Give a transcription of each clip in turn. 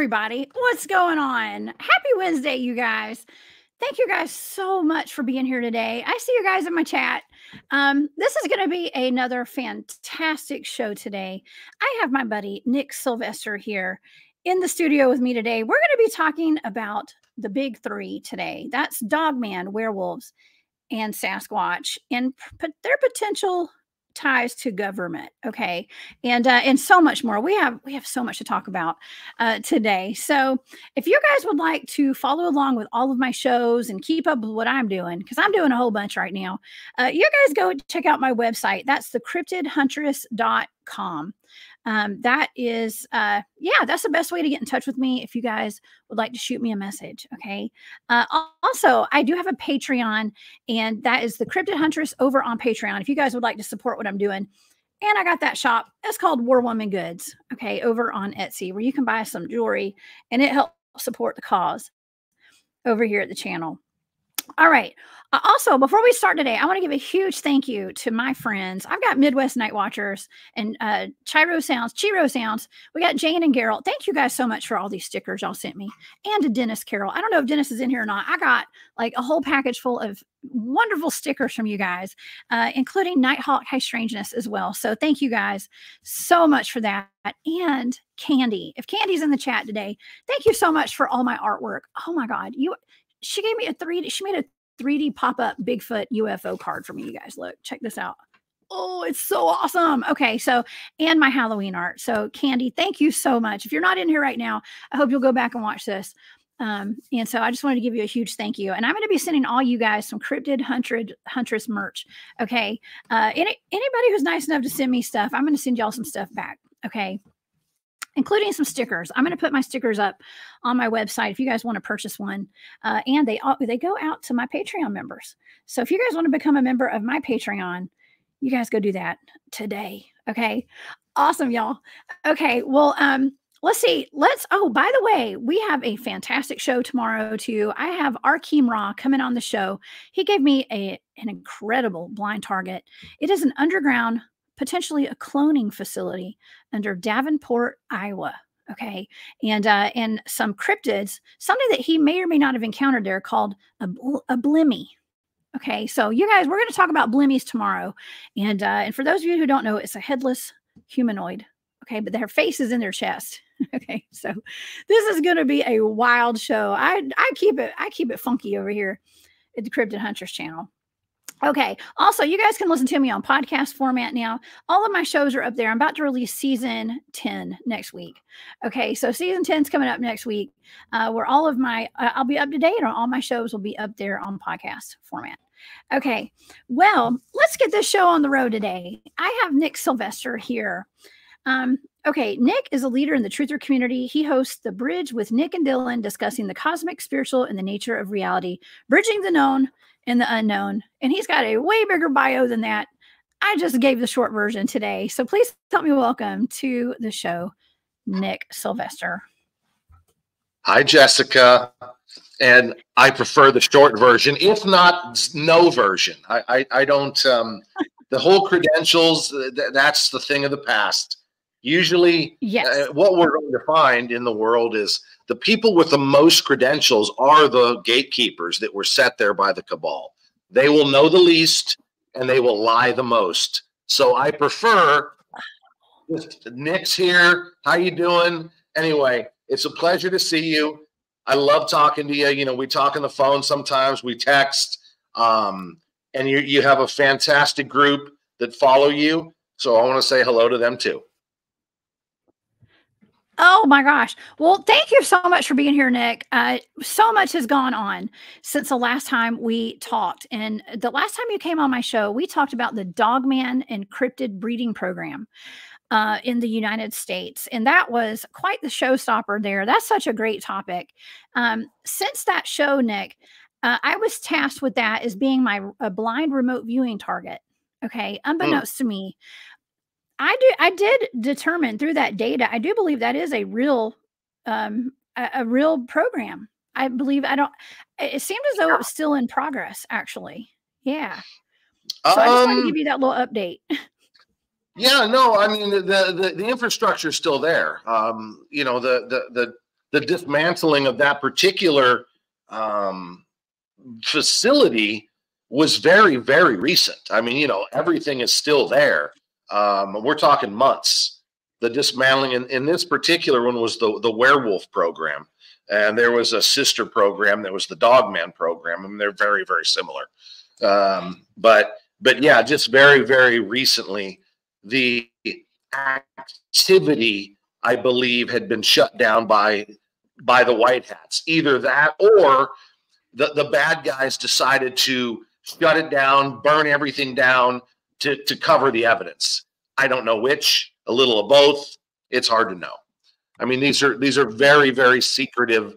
everybody. What's going on? Happy Wednesday, you guys. Thank you guys so much for being here today. I see you guys in my chat. This is going to be another fantastic show today. I have my buddy Nick Sylvester here in the studio with me today. We're going to be talking about the big three today. That's Dogman, Werewolves, and Sasquatch, and their potential ties to government, okay, and so much more. We have so much to talk about today. So if you guys would like to follow along with all of my shows and keep up with what I'm doing, because I'm doing a whole bunch right now, you guys go check out my website. That's the cryptidhuntress.com. That is, yeah, that's the best way to get in touch with me if you guys would like to shoot me a message, okay? Also, I do have a Patreon, and that is the Cryptid Huntress over on Patreon if you guys would like to support what I'm doing. And I got that shop. It's called War Woman Goods, okay, over on Etsy, where you can buy some jewelry, and it helps support the cause over here at the channel. All right. Also, before we start today, I want to give a huge thank you to my friends. I've got Midwest Night Watchers and Chiro Sounds. We got Jane and Gerald. Thank you guys so much for all these stickers y'all sent me. And to Dennis Carroll. I don't know if Dennis is in here or not. I got like a whole package full of wonderful stickers from you guys, including Nighthawk High Strangeness as well. So thank you guys so much for that. And Candy. If Candy's in the chat today, thank you so much for all my artwork. Oh my God. She gave me a 3D, she made a 3D pop-up Bigfoot UFO card for me, you guys. Look, check this out. Oh, it's so awesome. Okay, so, and my Halloween art. So, Candy, thank you so much. If you're not in here right now, I hope you'll go back and watch this. And so I just wanted to give you a huge thank you. And I'm going to be sending all you guys some Cryptid Huntress merch, okay? Anybody who's nice enough to send me stuff, I'm going to send y'all some stuff back, okay? Including some stickers. I'm going to put my stickers up on my website if you guys want to purchase one. And they go out to my Patreon members. So if you guys want to become a member of my Patreon, you guys go do that today. Okay. Awesome, y'all. Okay. Well, let's see. Oh, by the way, we have a fantastic show tomorrow too. I have Arkeem Ra coming on the show. He gave me an incredible blind target. It is an underground, potentially a cloning facility under Davenport, Iowa. Okay. And some cryptids, something that he may or may not have encountered there called a blemmy. Okay. So you guys, we're going to talk about blemmies tomorrow. And for those of you who don't know, it's a headless humanoid. Okay. But their face is in their chest. Okay. So this is going to be a wild show. I keep it funky over here at the Cryptid Hunters channel. Okay. Also, you guys can listen to me on podcast format now. All of my shows are up there. I'm about to release season 10 next week. Okay. So season 10 is coming up next week, where all of my, I'll be up to date on all my shows will be up there on podcast format. Okay. Well, let's get this show on the road today. I have Nick Sylvester here. Okay. Nick is a leader in the truther community. He hosts The Bridge with Nick and Dylan, discussing the cosmic, spiritual, and the nature of reality, bridging the known and the unknown. And he's got a way bigger bio than that. I just gave the short version today. So please help me welcome to the show, Nick Sylvester. Hi, Jessica. And I prefer the short version, if not no version. I don't, the whole credentials, that's the thing of the past. Usually, yes. What we're going to find in the world is the people with the most credentials are the gatekeepers that were set there by the cabal. They will know the least, and they will lie the most. So I prefer Nick's here. How you doing? Anyway, it's a pleasure to see you. I love talking to you. You know, we talk on the phone sometimes. We text. And you have a fantastic group that follow you. So I want to say hello to them too. Oh my gosh. Well, thank you so much for being here, Nick. So much has gone on since the last time we talked. And the last time you came on my show, we talked about the Dogman Encrypted Breeding Program in the United States. And that was quite the showstopper there. That's such a great topic. Since that show, Nick, I was tasked with that as being a blind remote viewing target. Okay. Unbeknownst to me. I did determine through that data, I do believe that is a real program. I believe it seemed as though it was still in progress, actually. Yeah. So I just wanted to give you that little update. Yeah, no, I mean, the infrastructure is still there. You know, the the dismantling of that particular facility was very, very recent. I mean, you know, everything is still there. We're talking months. The dismantling in this particular one was the werewolf program. And there was a sister program that was the Dogman program. I mean, they're very, very similar. But yeah, just very, very recently, the activity, I believe, had been shut down by the White Hats. Either that or the bad guys decided to shut it down, burn everything down to cover the evidence. I don't know which, a little of both. It's hard to know. I mean, these are very, very secretive,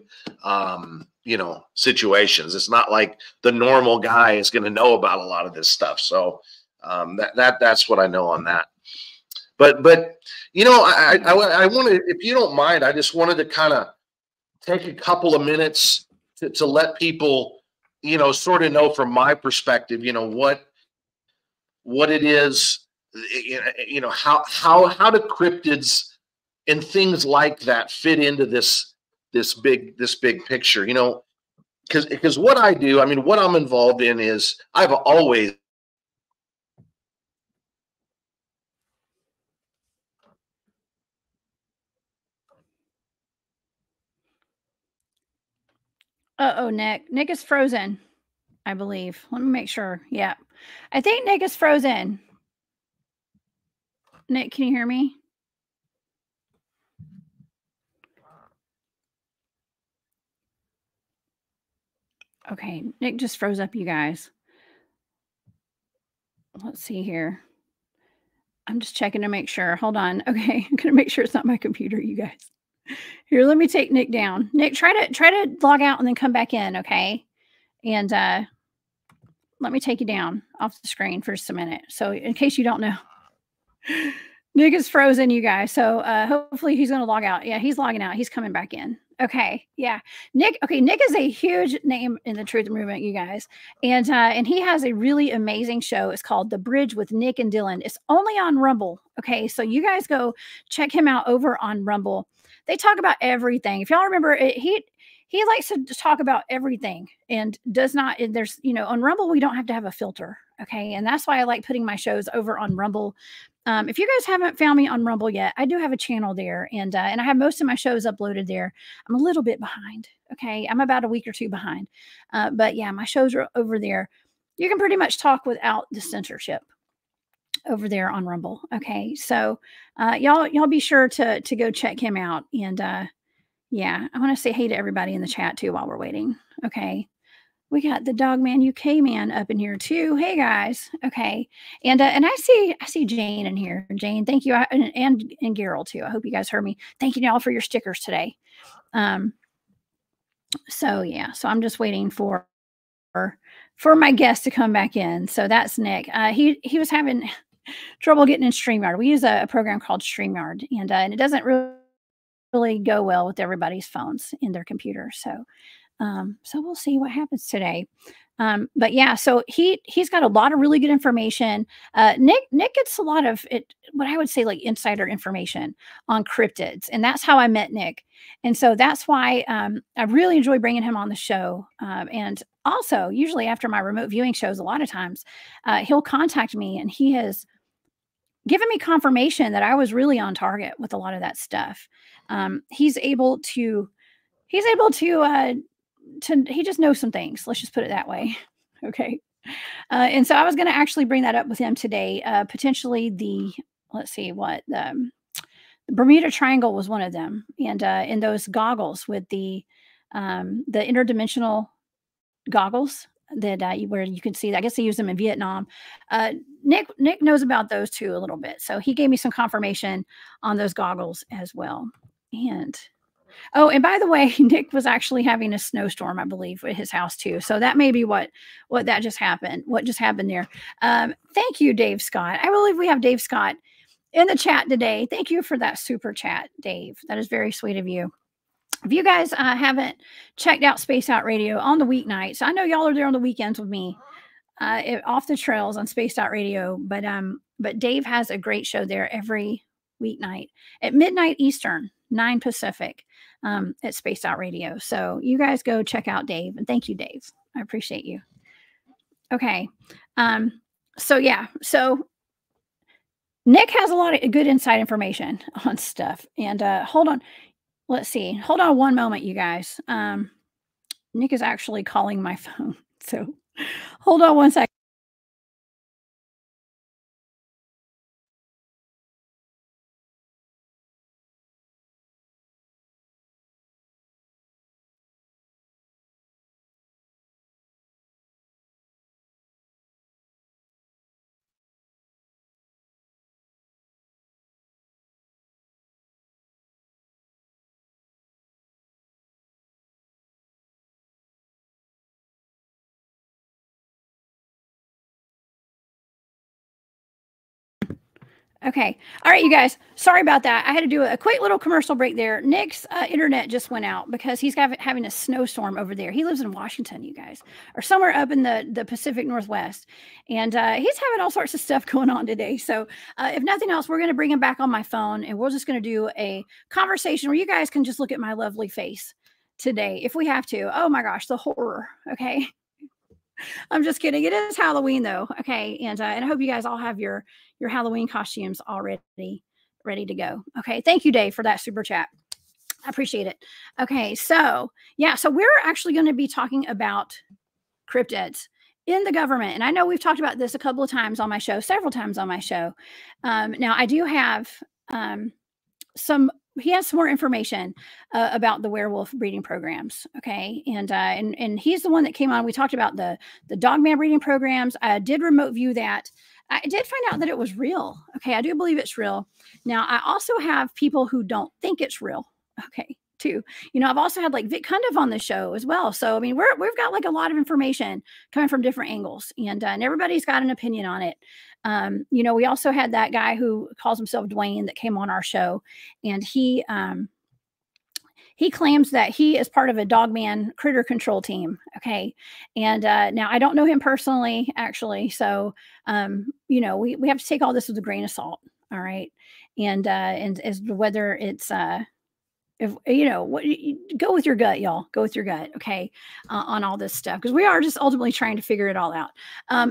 you know, situations. It's not like the normal guy is going to know about a lot of this stuff. So that's what I know on that. But you know, I wanted, if you don't mind, I just wanted to kind of take a couple of minutes to let people, you know, sort of know from my perspective, you know, what it is, you know, how do cryptids and things like that fit into this big picture, you know, because what I do, I mean, what I'm involved in is I've always. Uh-oh, Nick. Nick is frozen, I believe. Let me make sure. Yeah. I think Nick is frozen. Nick, can you hear me? Okay, Nick just froze up, you guys. Let's see here. I'm just checking to make sure. Hold on. Okay, I'm going to make sure it's not my computer, you guys. Here, let me take Nick down. Nick, try to log out and then come back in, okay? And let me take you down off the screen for just a minute. So in case you don't know, Nick is frozen, you guys. So hopefully he's going to log out. Yeah, he's logging out. He's coming back in. Okay. Yeah. Nick. Okay. Nick is a huge name in the truth movement, you guys. And he has a really amazing show. It's called The Bridge with Nick and Dylan. It's only on Rumble. Okay. So you guys go check him out over on Rumble. They talk about everything. If y'all remember, he likes to talk about everything and does not, and there's, you know, on Rumble, we don't have to have a filter. Okay. And that's why I like putting my shows over on Rumble. If you guys haven't found me on Rumble yet, I do have a channel there, and I have most of my shows uploaded there. I'm a little bit behind. Okay. I'm about a week or two behind. But yeah, my shows are over there. You can pretty much talk without the censorship over there on Rumble. Okay. So, y'all be sure to go check him out. And, yeah, I want to say hey to everybody in the chat too, while we're waiting. Okay. We got the Dogman UK man up in here too. Hey guys. Okay. And I see Jane in here. Jane, thank you. And Gerald too. I hope you guys heard me. Thank you to all for your stickers today. So yeah, so I'm just waiting for my guest to come back in. So that's Nick. He was having trouble getting in StreamYard. We use a program called StreamYard, and it doesn't really go well with everybody's phones in their computer. So we'll see what happens today. But yeah, so he's got a lot of really good information. Nick gets a lot of what I would say like insider information on cryptids. And that's how I met Nick. And so that's why, I really enjoy bringing him on the show. And also usually after my remote viewing shows, a lot of times, he'll contact me, and he has given me confirmation that I was really on target with a lot of that stuff. He just knows some things. Let's just put it that way. Okay. And so I was going to actually bring that up with him today. Potentially the Bermuda Triangle was one of them. And those goggles with the interdimensional goggles that, where you can see, I guess they use them in Vietnam. Nick knows about those too a little bit. So he gave me some confirmation on those goggles as well. And by the way, Nick was actually having a snowstorm, I believe, at his house too. So that may be what that just happened, what just happened there. Thank you, Dave Scott. I believe we have Dave Scott in the chat today. Thank you for that super chat, Dave. That is very sweet of you. If you guys haven't checked out Space Out Radio on the weeknights, I know y'all are there on the weekends with me, off the trails on Space Out Radio. But Dave has a great show there every weeknight at midnight Eastern. 9 Pacific at Space Out Radio. So you guys go check out Dave. And thank you, Dave. I appreciate you. Okay. So, yeah. So Nick has a lot of good inside information on stuff. And hold on. Let's see. Hold on one moment, you guys. Nick is actually calling my phone. So hold on one second. Okay. All right, you guys. Sorry about that. I had to do a quick little commercial break there. Nick's internet just went out because he's having a snowstorm over there. He lives in Washington, you guys, or somewhere up in the Pacific Northwest. And he's having all sorts of stuff going on today. So if nothing else, we're going to bring him back on my phone, and we're just going to do a conversation where you guys can just look at my lovely face today if we have to. Oh, my gosh, the horror. Okay. I'm just kidding. It is Halloween, though. Okay. And I hope you guys all have your Halloween costumes already ready to go. Okay. Thank you, Dave, for that super chat. I appreciate it. Okay. So, yeah. So we're actually going to be talking about cryptids in the government. And I know we've talked about this a couple of times on my show, several times on my show. Now, I do have he has some more information about the werewolf breeding programs. Okay. And he's the one that came on. We talked about the Dogman breeding programs. I did remote view that. I did find out that it was real. Okay. I do believe it's real. Now I also have people who don't think it's real. Okay. Too. You know, I've also had like Vic Cundiff on the show as well. So, I mean, we've got like a lot of information coming from different angles, and everybody's got an opinion on it. You know, we also had that guy who calls himself Dwayne that came on our show, and he claims that he is part of a Dogman critter control team. Okay. And now I don't know him personally, actually. So, you know, we have to take all this with a grain of salt. All right. And as to whether it's, if you know what, go with your gut, y'all. Go with your gut, okay, on all this stuff, because we are just ultimately trying to figure it all out.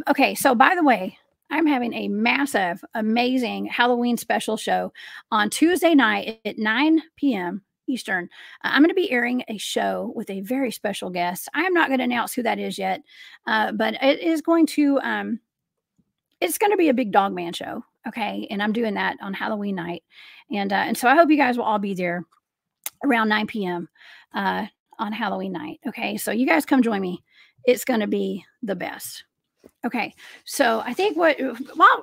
Okay, so by the way, I'm having a massive, amazing Halloween special show on Tuesday night at 9 p.m. Eastern. I'm going to be airing a show with a very special guest. I am not going to announce who that is yet, but it is going to it's going to be a big Dogman show, okay? And I'm doing that on Halloween night, and so I hope you guys will all be there around 9 p.m. On Halloween night. Okay, so you guys come join me. It's going to be the best. Okay, so I think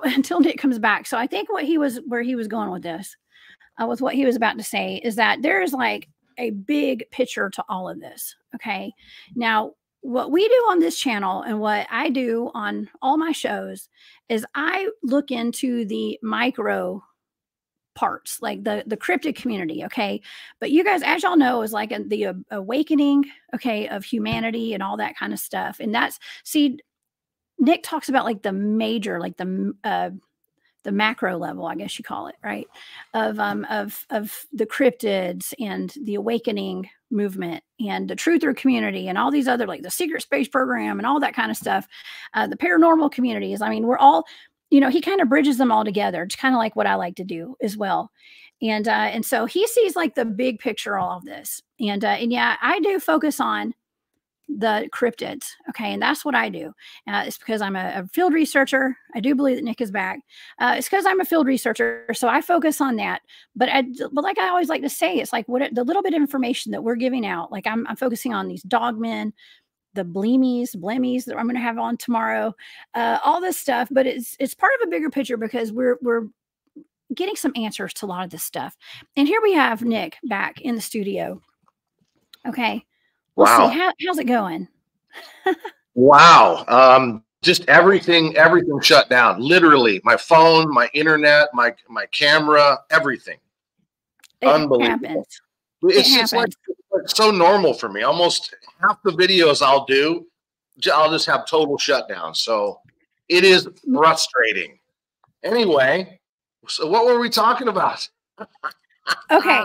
until Nick comes back, so I think where he was going with this, with what he was about to say, is that there is like a big picture to all of this. Okay, now what we do on this channel and what I do on all my shows is I look into the micro parts, like the cryptid community, okay? But you guys, as y'all know, is like the awakening, okay, of humanity and all that kind of stuff. And that's, see, Nick talks about like the major, like the macro level, I guess you call it, right, of the cryptids and the awakening movement and the truther community and all these other, like the secret space program and all that kind of stuff, the paranormal communities. I mean, we're all, you know, he kind of bridges them all together. It's kind of like what I like to do as well. And so he sees like the big picture, all of this. And yeah, I do focus on the cryptids. Okay. And that's what I do. It's because I'm a field researcher. I do believe that Nick is back. It's because I'm a field researcher. So I focus on that, but like I always like to say, it's like the little bit of information that we're giving out, like I'm focusing on these dogmen, the blemmies that I'm going to have on tomorrow, all this stuff. But it's part of a bigger picture because we're getting some answers to a lot of this stuff. And here we have Nick back in the studio. Okay. Wow. Let's see, how's it going? Wow. Just everything shut down. Literally my phone, my internet, my camera, everything. Unbelievable. It's like, it's so normal for me. Almost half the videos I'll do, I'll just have total shutdown. So it is frustrating. Anyway, so what were we talking about? Okay.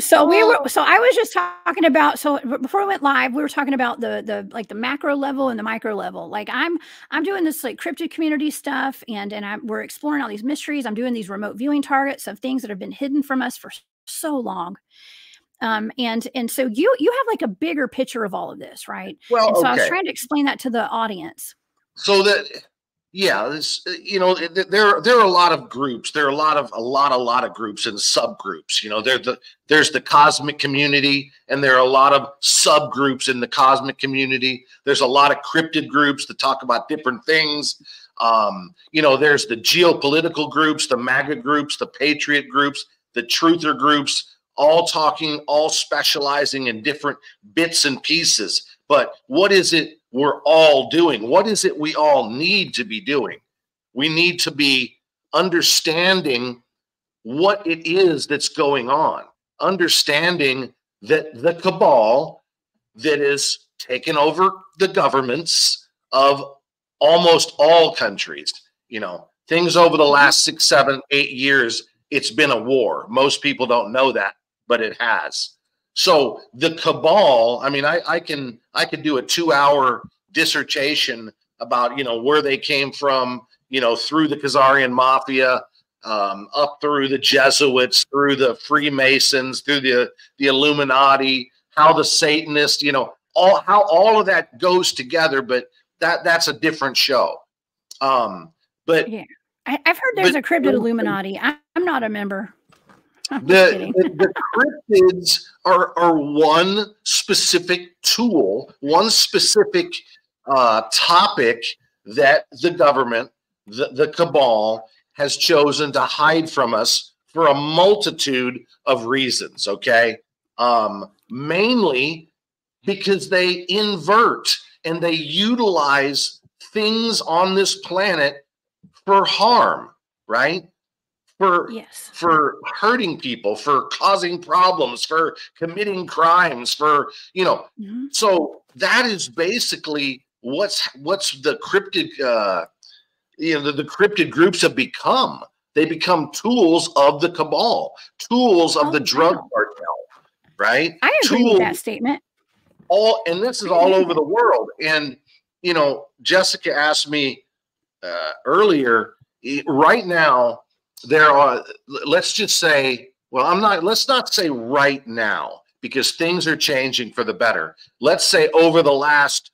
So we were, so I was just talking about, so before we went live, we were talking about the macro level and the micro level. Like I'm doing this like cryptid community stuff and we're exploring all these mysteries. I'm doing these remote viewing targets of things that have been hidden from us for so long. And so you have like a bigger picture of all of this, right? Well, and so I was trying to explain that to the audience. So that, yeah, this, you know, there are a lot of groups. There are a lot of groups and subgroups. You know, there's the cosmic community, and there are a lot of subgroups in the cosmic community. There's a lot of cryptid groups that talk about different things. You know, there's the geopolitical groups, the MAGA groups, the patriot groups, the truther groups, all talking, all specializing in different bits and pieces. But what is it we're all doing? What is it we all need to be doing? We need to be understanding what it is that's going on, understanding that the cabal that is taking over the governments of almost all countries, you know, things over the last 6, 7, 8 years, it's been a war. Most people don't know that, but it has. So the cabal, I mean, I could do a 2-hour dissertation about, you know, where they came from, you know, through the Khazarian Mafia, up through the Jesuits, through the Freemasons, through the Illuminati, how the Satanists, you know, how all of that goes together. But that's a different show. But yeah, I've heard there's a cryptid Illuminati. I'm not a member. The cryptids are one specific tool, one specific topic that the government, the cabal, has chosen to hide from us for a multitude of reasons, okay? Mainly because they invert and they utilize things on this planet for harm, right? For hurting people, for causing problems, for committing crimes, for, you know, so that is basically what's the cryptid, you know, the cryptid groups have become. They become tools of the cabal, tools of the drug cartel, right? I agree with that statement. And this is all over the world. And, you know, Jessica asked me earlier, right now, there are, let's just say, well, let's not say right now, because things are changing for the better. Let's say over the last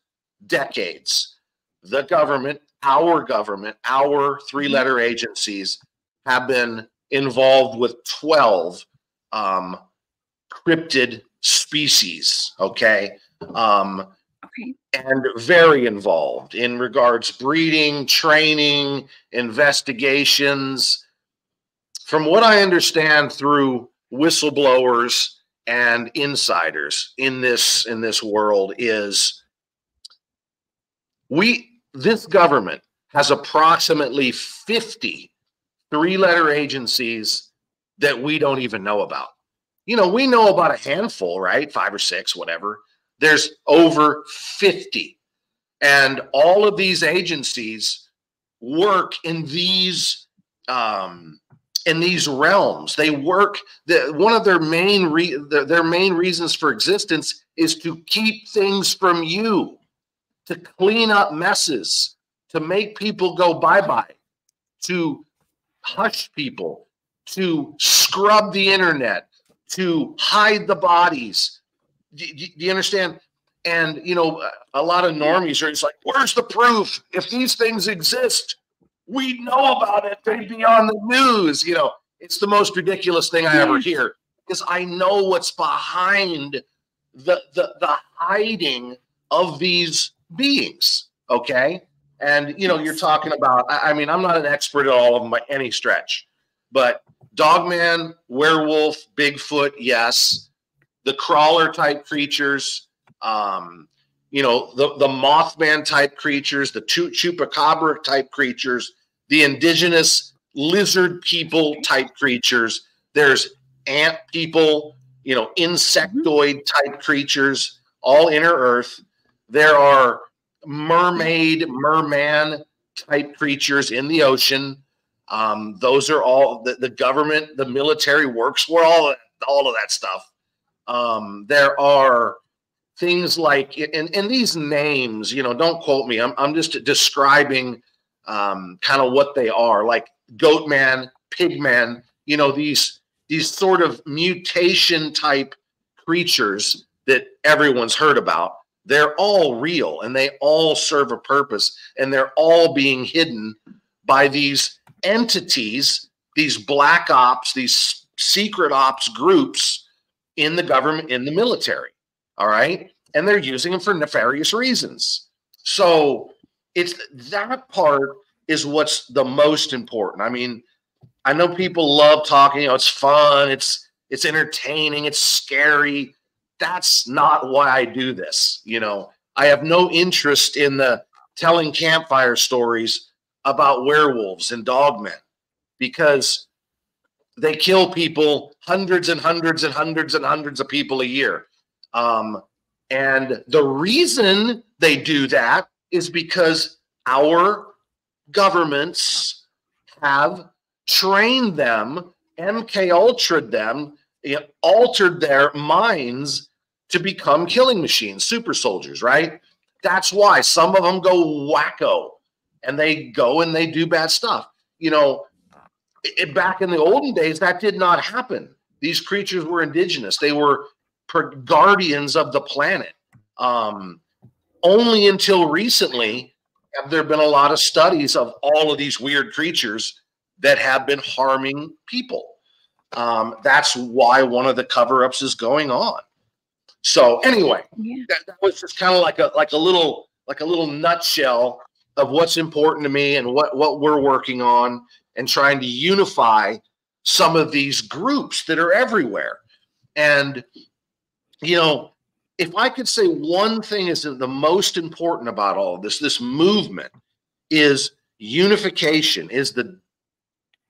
decades, the government, our 3-letter agencies have been involved with 12 cryptid species, okay? And very involved in regards breeding, training, investigations. From what I understand through whistleblowers and insiders in this world is this government has approximately 50 3-letter agencies that we don't even know about. You know, we know about a handful, right? 5 or 6, whatever. There's over 50. And all of these agencies work in these realms. They work, one of their main reasons for existence is to keep things from you, to clean up messes, to make people go bye-bye, to hush people, to scrub the internet, to hide the bodies. Do you understand? And, you know, a lot of normies are just like, where's the proof? If these things exist, we know about it. They'd be on the news. You know, it's the most ridiculous thing I ever hear, because I know what's behind the hiding of these beings. Okay. And, you know, you're talking about, I mean, I'm not an expert at all of them by any stretch, but Dogman, werewolf, Bigfoot. Yes. The crawler type creatures, you know, the Mothman type creatures, the Chupacabra type creatures, the indigenous lizard people type creatures. There's ant people, you know, insectoid type creatures, all inner earth. There are merman type creatures in the ocean. Those are all the government, the military works for all of that stuff. There are things like, and these names, you know, don't quote me. I'm just describing kind of what they are, like Goatman, Pigman, you know, these sort of mutation type creatures that everyone's heard about. They're all real and they all serve a purpose, and they're all being hidden by these entities, these black ops, these secret ops groups in the government, in the military. All right. And they're using them for nefarious reasons. So it's that part is what's the most important. I mean, I know people love talking, you know, it's fun, it's entertaining, it's scary. That's not why I do this. You know, I have no interest in the telling campfire stories about werewolves and dogmen, because they kill people, hundreds and hundreds and hundreds and hundreds of people a year. And the reason they do that is because our governments have trained them, MKUltra'd them, altered their minds to become killing machines, super soldiers, right? That's why some of them go wacko and they go and they do bad stuff. You know, back in the olden days, that did not happen. These creatures were indigenous. They were guardians of the planet. Only until recently have there been a lot of studies of all of these weird creatures that have been harming people. That's why one of the cover-ups is going on. So anyway, yeah. that was just kind of like a little nutshell of what's important to me and what we're working on, and trying to unify some of these groups that are everywhere. And, you know, if I could say one thing is the most important about all of this, this movement, is unification, is the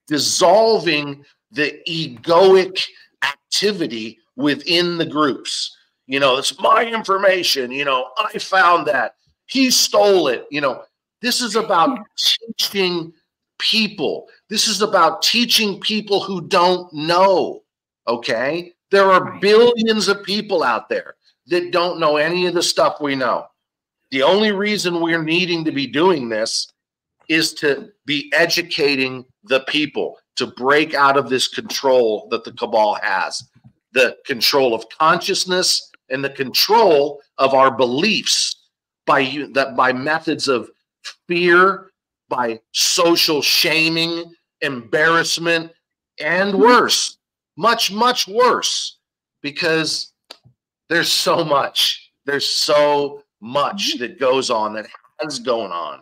dissolving the egoic activity within the groups. You know, it's my information. You know, I found that. He stole it. You know, this is about teaching people. This is about teaching people who don't know, okay? There are billions of people out there that don't know any of the stuff we know. The only reason we're needing to be doing this is to be educating the people, to break out of this control that the cabal has, the control of consciousness and the control of our beliefs by methods of fear, by social shaming, embarrassment, and worse, much, much worse, because there's so much that goes on, that has gone on,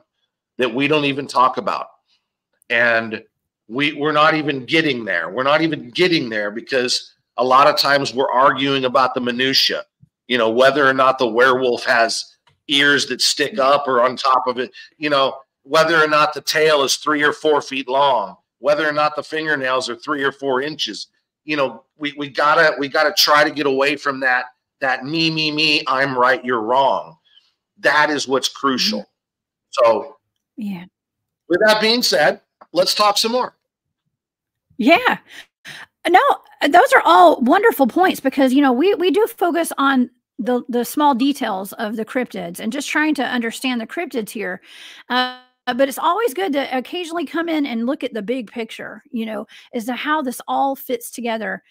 that we don't even talk about. And we're not even getting there. We're not even getting there because a lot of times we're arguing about the minutia, you know, whether or not the werewolf has ears that stick up or on top of it, you know, whether or not the tail is 3 or 4 feet long, whether or not the fingernails are 3 or 4 inches. You know, we gotta try to get away from that me, I'm right, you're wrong. That is what's crucial. So yeah. With that being said, let's talk some more. Yeah. No, those are all wonderful points, because, you know, we do focus on the small details of the cryptids and just trying to understand the cryptids here. But it's always good to occasionally come in and look at the big picture, you know, as to how this all fits together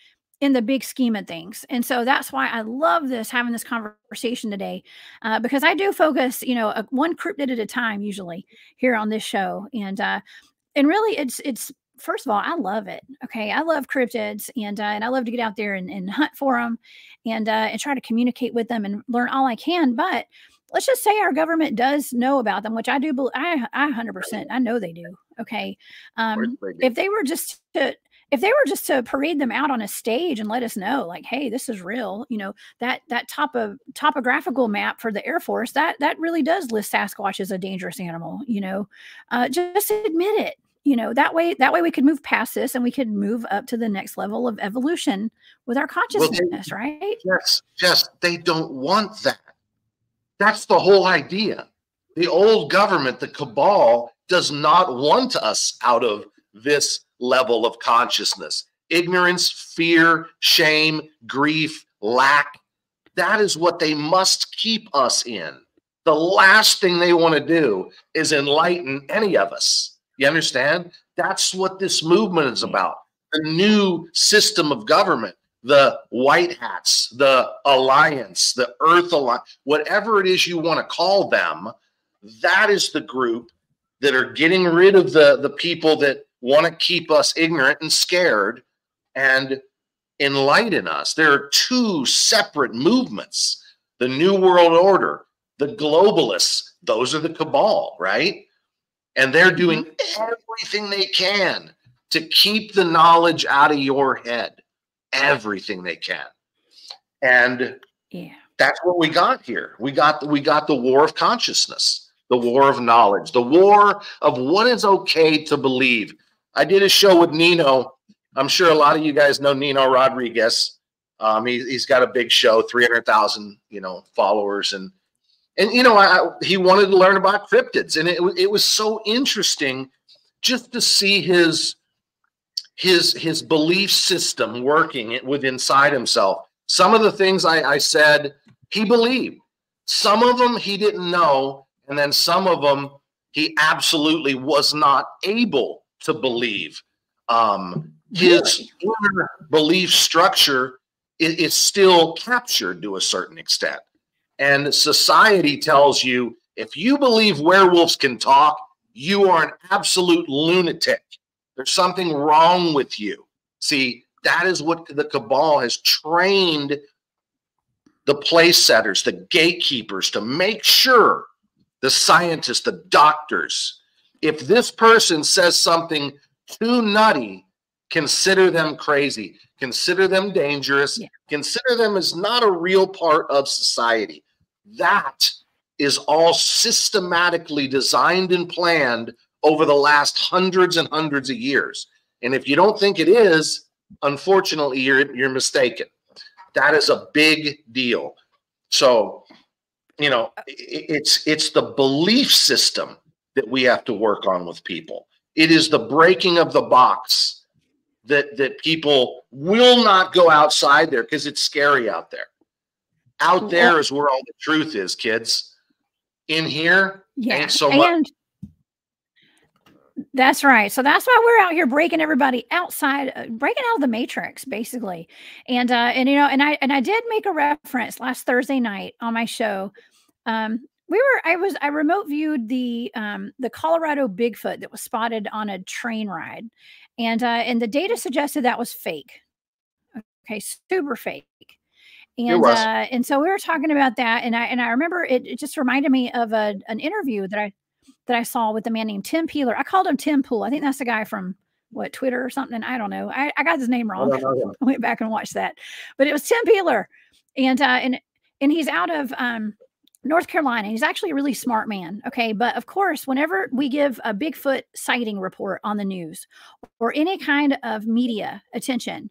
in the big scheme of things. And so that's why I love having this conversation today, because I do focus, you know, one cryptid at a time usually here on this show. And really it's, first of all, I love it. Okay. I love cryptids, and I love to get out there and hunt for them and try to communicate with them and learn all I can. But let's just say our government does know about them, which I do. I 100%, I know they do. Okay. If they were just to parade them out on a stage and let us know, like, hey, this is real, you know, that topographical map for the Air Force, that really does list Sasquatch as a dangerous animal, you know, just admit it. You know, that way we could move past this and we could move up to the next level of evolution with our consciousness, well, right? Yes. They don't want that. That's the whole idea. The old government, the cabal, does not want us out of this level of consciousness. Ignorance, fear, shame, grief, lack, that is what they must keep us in. The last thing they want to do is enlighten any of us. You understand? That's what this movement is about. The new system of government, the white hats, the alliance, the earth alliance, whatever it is you want to call them, that is the group that are getting rid of the people that want to keep us ignorant and scared and enlighten us. There are two separate movements, the New World Order, the globalists, those are the cabal, right? And they're doing everything they can to keep the knowledge out of your head, everything they can. And yeah, that's what we got here. We got the war of consciousness, the war of knowledge, the war of what is okay to believe. I did a show with Nino. I'm sure a lot of you guys know Nino Rodriguez. He's got a big show, 300,000, you know, followers, and you know, he wanted to learn about cryptids, and it was so interesting just to see his belief system working with inside himself. Some of the things I said he believed, some of them he didn't know, and then some of them he absolutely was not able to believe. His inner belief structure is still captured to a certain extent. And society tells you, if you believe werewolves can talk, you are an absolute lunatic. There's something wrong with you. See, that is what the cabal has trained the place setters, the gatekeepers, to make sure, the scientists, the doctors, if this person says something too nutty, consider them crazy, consider them dangerous, consider them as not a real part of society. That is all systematically designed and planned over the last hundreds and hundreds of years. And if you don't think it is, unfortunately, you're mistaken. That is a big deal. So, you know, it's the belief system that we have to work on with people. It is the breaking of the box that people will not go outside there because it's scary out there. Out there is where all the truth is, kids. In here, ain't so much. That's right. So that's why we're out here breaking everybody outside, breaking out of the matrix, basically. And you know, and I did make a reference last Thursday night on my show. I remote viewed the Colorado Bigfoot that was spotted on a train ride. And the data suggested that was fake. Okay, super fake. And so we were talking about that, and I remember it just reminded me of an interview that I saw with a man named Tim Peeler. I called him Tim Pool. I think that's the guy from Twitter or something. I don't know. I got his name wrong. I went back and watched that, but it was Tim Peeler, and he's out of North Carolina. He's actually a really smart man. Okay. But of course, whenever we give a Bigfoot sighting report on the news or any kind of media attention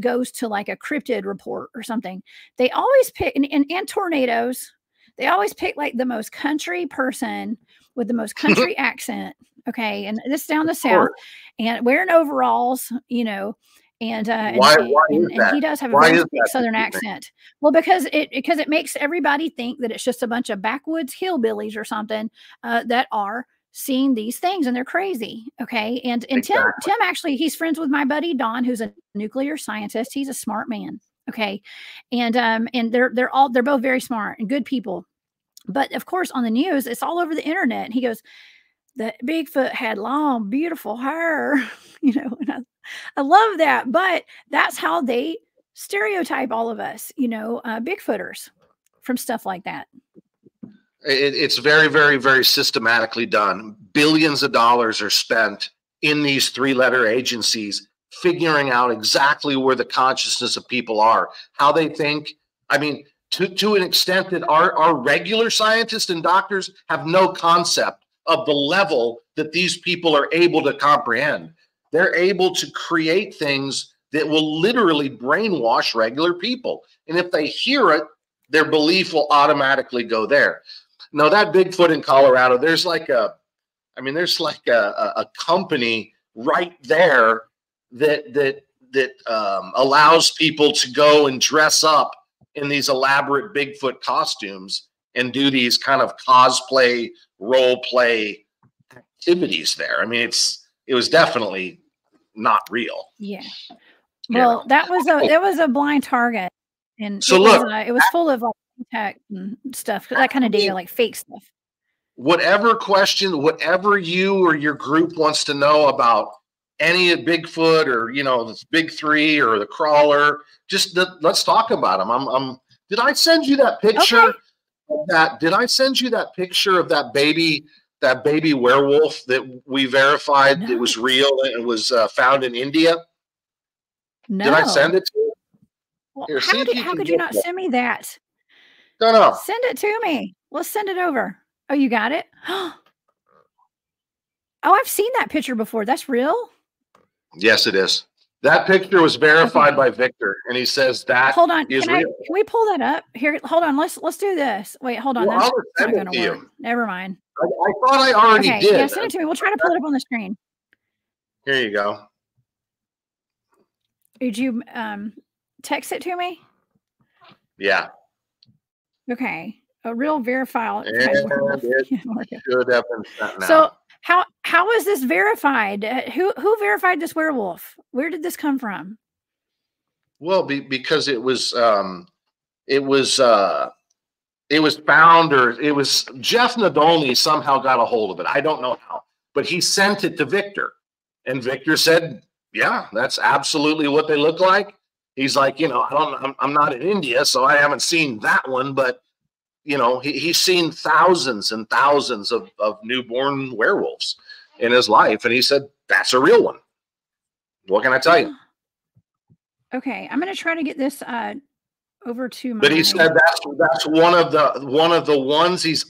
goes to like a cryptid report or something, they always pick, and tornadoes, they always pick like the most country person with the most country accent. Okay. And this down the South and wearing overalls, you know. And he does have a very Southern accent. Well, because it makes everybody think that it's just a bunch of backwoods hillbillies or something that are seeing these things, and they're crazy. Okay, and exactly. Tim actually, he's friends with my buddy Don, who's a nuclear scientist. He's a smart man. Okay, and they're both very smart and good people. But of course, on the news, it's all over the internet. And he goes, "The Bigfoot had long, beautiful hair," you know, and I love that, but that's how they stereotype all of us, you know, Bigfooters, from stuff like that. It's very, very, very systematically done. Billions of dollars are spent in these three-letter agencies figuring out exactly where the consciousness of people are, how they think. I mean, to an extent that our regular scientists and doctors have no concept of the level that these people are able to comprehend. They're able to create things that will literally brainwash regular people. And if they hear it, their belief will automatically go there. Now, that Bigfoot in Colorado, there's like a company right there that that allows people to go and dress up in these elaborate Bigfoot costumes and do these kind of cosplay, role play activities there. I mean, it was definitely not real. Yeah. Well, yeah. that was a blind target, and so it was full of like tech and stuff, that kind of data, like fake stuff. Whatever question, whatever you or your group wants to know about any of Bigfoot or, you know, this big three or the crawler, just let's talk about them. Did I send you that picture? Okay. Did I send you that picture of that baby werewolf that we verified it was real and it was found in India? No. Did I send it to you? Well, here, how could you not send me that? No, no. Send it to me. Let's send it over. Oh, you got it? Oh, I've seen that picture before. That's real? Yes, it is. That picture was verified by Victor, and he says that hold on. Is real. Can we pull that up? Here, hold on. Let's do this. Wait, hold on. Well, that's not going to work. Never mind. I thought I already did. Yeah, send it to me. We'll try to pull it up on the screen. Here you go. Did you text it to me? Yeah. Okay. A real verified. So how is this verified? Who verified this werewolf? Where did this come from? Well, because it was found, or it was Jeff Nadolny somehow got a hold of it. I don't know how, but he sent it to Victor, and Victor said, yeah, that's absolutely what they look like. He's like, you know, I'm not in India, so I haven't seen that one, but you know, he's seen thousands and thousands of newborn werewolves in his life, and he said, that's a real one. What can I tell you? Okay, I'm going to try to get this over to my. But he said that's one of the ones he's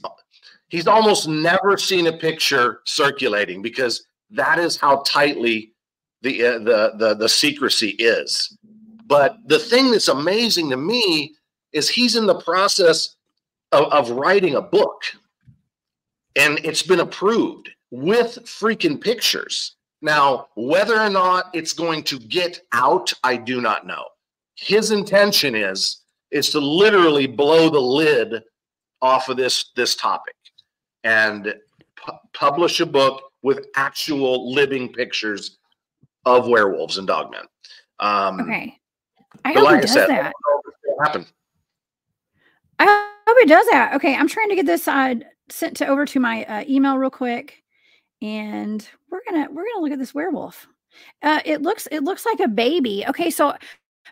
almost never seen a picture circulating, because that is how tightly the secrecy is. But the thing that's amazing to me is he's in the process of writing a book, and it's been approved with freaking pictures. Now, whether or not it's going to get out, I do not know. His intention is to literally blow the lid off of this topic and publish a book with actual living pictures of werewolves and dogmen. Okay, I hope he does that. Happen. I hope it does that. Okay, I'm trying to get this sent over to my email real quick, and we're gonna look at this werewolf. It looks like a baby. Okay, so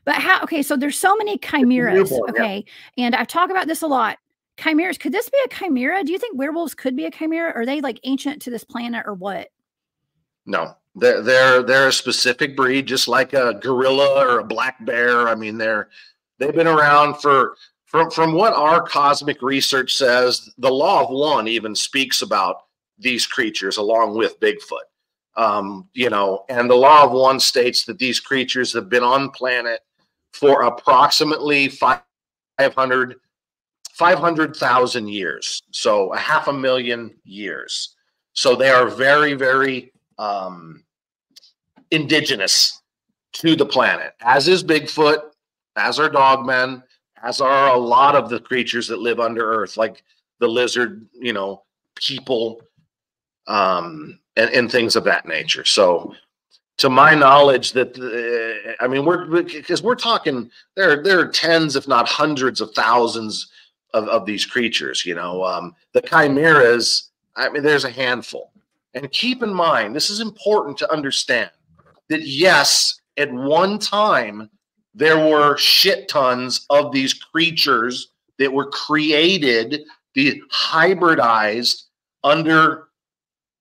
but how? Okay, so there's so many chimeras. Okay, and I've talked about this a lot. Chimeras. Could this be a chimera? Do you think werewolves could be a chimera? Are they like ancient to this planet or what? No, they're a specific breed, just like a gorilla or a black bear. I mean, they've been around for. From what our cosmic research says, the Law of One even speaks about these creatures along with Bigfoot. You know, and the Law of One states that these creatures have been on planet for approximately 500,000 years. So a 500,000 years. So they are very, very indigenous to the planet, as is Bigfoot, as are dogmen, as are a lot of the creatures that live under Earth, like the lizard, you know, people, and things of that nature. So, to my knowledge, that I mean, because we're talking there are tens, if not hundreds of thousands of these creatures. You know, the chimeras. I mean, there's a handful. And keep in mind, this is important to understand that yes, at one time, there were shit tons of these creatures that were created, the hybridized under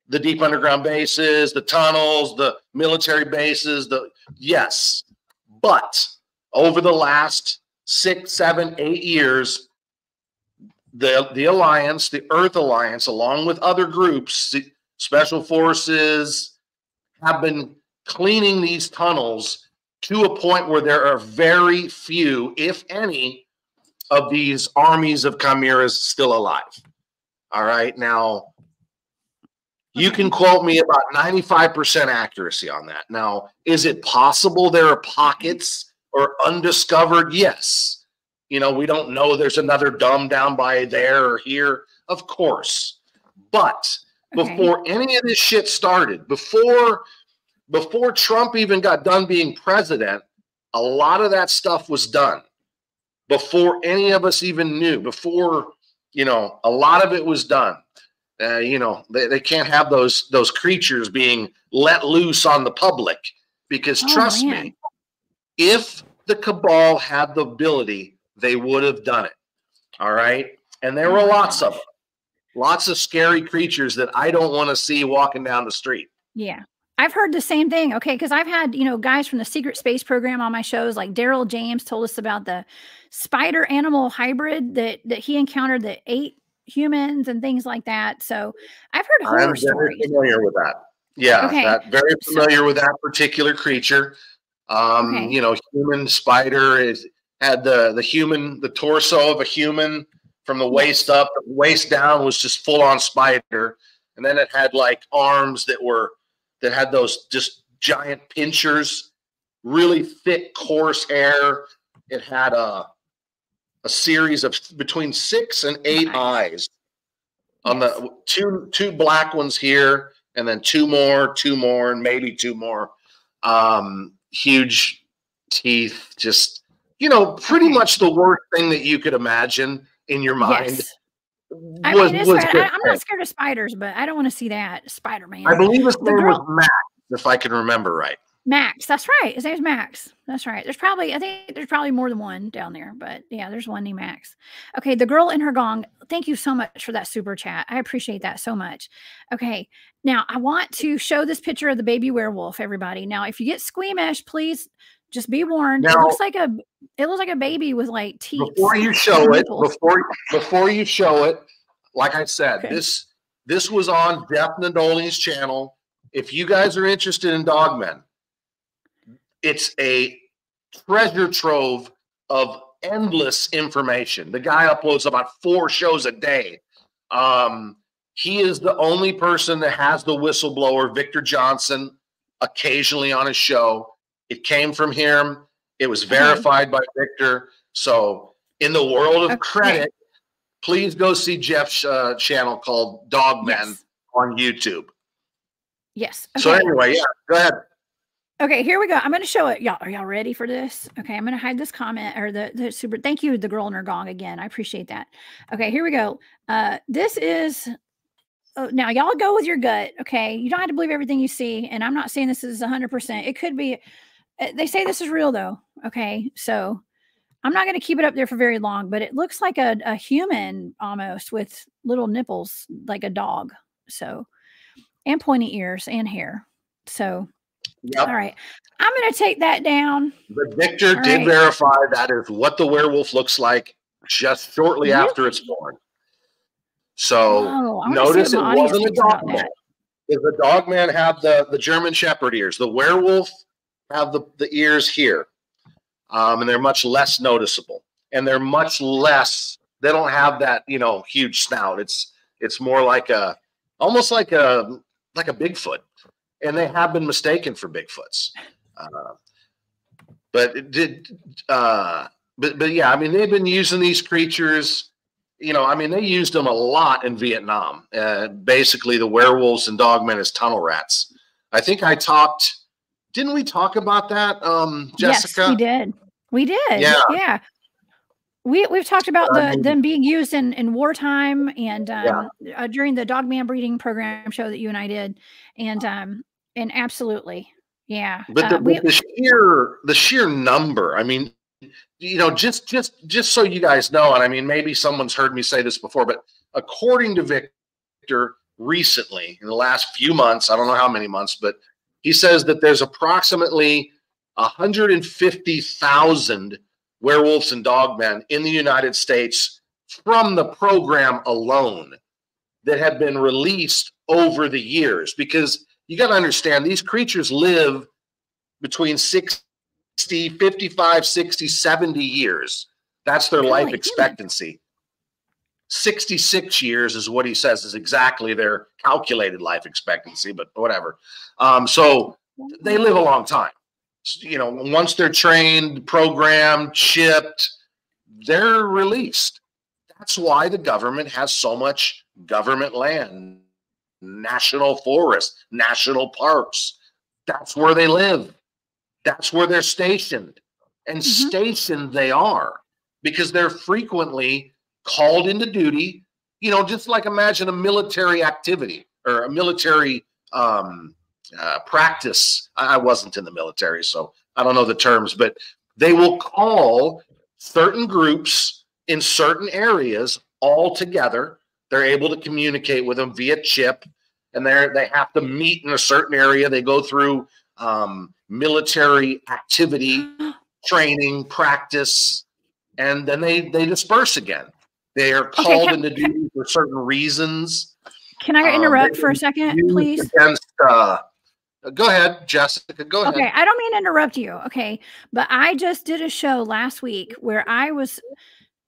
the deep underground bases, the tunnels, the military bases, yes. But over the last 6, 7, 8 years, the Alliance, the Earth Alliance, along with other groups, special forces, have been cleaning these tunnels to a point where there are very few, if any, of these armies of chimeras still alive. All right, now You can quote me about 95% accuracy on that. Now, is it possible there are pockets or undiscovered? Yes. You know, we don't know there's another dome down by there or here. Of course. But before any of this shit started, before Trump even got done being president, a lot of that stuff was done before any of us even knew. Before, you know, a lot of it was done. You know, they can't have those creatures being let loose on the public because, trust me, if the cabal had the ability, they would have done it. All right. And there were lots of them. Lots of scary creatures that I don't want to see walking down the street. Yeah. I've heard the same thing. Okay. Cause I've had, you know, guys from the Secret Space Program on my shows, like Daryl James told us about the spider animal hybrid that he encountered that ate humans and things like that. So I've heard horror stories. I'm very familiar with that. Yeah. Okay. Very familiar with that particular creature. You know, human spider had the torso of a human from the waist up. The waist down was just full on spider. And then it had like arms that had those just giant pinchers, really thick, coarse hair. It had a series of between 6 and 8 eyes on the two black ones here, and then two more, and maybe two more. Huge teeth, just, you know, pretty much the worst thing that you could imagine in your mind. Yes. I'm not scared of spiders, but I don't want to see that Spider-Man. I believe his name was Max, if I can remember right. Max, that's right. His name's Max. That's right. I think there's probably more than one down there, but yeah, there's one named Max. Okay, the girl in her gong. Thank you so much for that super chat. I appreciate that so much. Okay, now I want to show this picture of the baby werewolf, everybody. Now, if you get squeamish, please just be warned. Now, it looks like a baby with like teeth. Before you show it, before you show it, like I said, this was on Jeff Nadolny's channel. If you guys are interested in Dogmen, it's a treasure trove of endless information. The guy uploads about 4 shows a day. He is the only person that has the whistleblower, Victor Johnson, occasionally on his show. It came from him. It was verified by Victor. So in the world of credit, please go see Jeff's channel called Dogman on YouTube. Yes. Okay. So anyway, yeah, go ahead. Okay, here we go. I'm going to show it. Y'all, are y'all ready for this? Okay, I'm going to hide this comment or the super. Thank you, the girl in her gong again. I appreciate that. Okay, here we go. This is... Oh, now y'all go with your gut. Okay, you don't have to believe everything you see. And I'm not saying this is 100%. It could be... They say this is real, though. Okay, so I'm not going to keep it up there for very long, but it looks like a human almost with little nipples, like a dog. So, and pointy ears and hair. So, yep. All right, I'm going to take that down. But Victor did verify that is what the werewolf looks like just shortly after it's born. So notice it wasn't a dog man. Does the dog man have the German Shepherd ears? The werewolf have the ears here, and they're much less noticeable, and they're much less, they don't have that, you know, huge snout. It's more like almost like a Bigfoot, and they have been mistaken for Bigfoots, but yeah, I mean, they've been using these creatures, you know, I mean, they used them a lot in Vietnam. Basically the werewolves and dogmen as tunnel rats. I think I talked... Didn't we talk about that, Jessica? Yes, we did. We did. Yeah. Yeah. We've talked about them being used in wartime and during the Dogman breeding program show that you and I did. And absolutely. Yeah. But the sheer number, I mean, you know, just so you guys know, and I mean, maybe someone's heard me say this before, but according to Victor recently, in the last few months, I don't know how many months, but he says that there's approximately 150,000 werewolves and dogmen in the United States from the program alone that have been released over the years. Because you got to understand, these creatures live between 55, 60, 70 years. That's their life expectancy. 66 years is what he says is exactly their calculated life expectancy, but whatever. So they live a long time. You know, once they're trained, programmed, shipped, they're released. That's why the government has so much government land, national forests, national parks. That's where they live. That's where they're stationed. And stationed they are, because they're frequently called into duty. You know, just like imagine a military activity or a military practice. I wasn't in the military, so I don't know the terms, but they will call certain groups in certain areas all together. They're able to communicate with them via chip, and they have to meet in a certain area. They go through military activity, training, practice, and then they disperse again. They are called into duty for certain reasons. Can I interrupt for a second, please? Against, go ahead, Jessica. Go ahead. Okay, I don't mean to interrupt you. Okay, but I just did a show last week where I was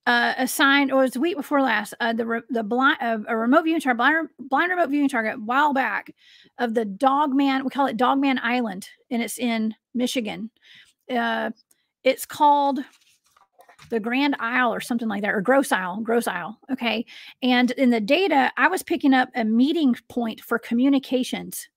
assigned, or it was the week before last, a remote viewing target, blind remote viewing target, a while back, of the Dogman. We call it Dogman Island, and it's in Michigan. It's called the Grand Isle or something like that, or Grosse Ile, Grosse Ile. Okay. And in the data, I was picking up a meeting point for communications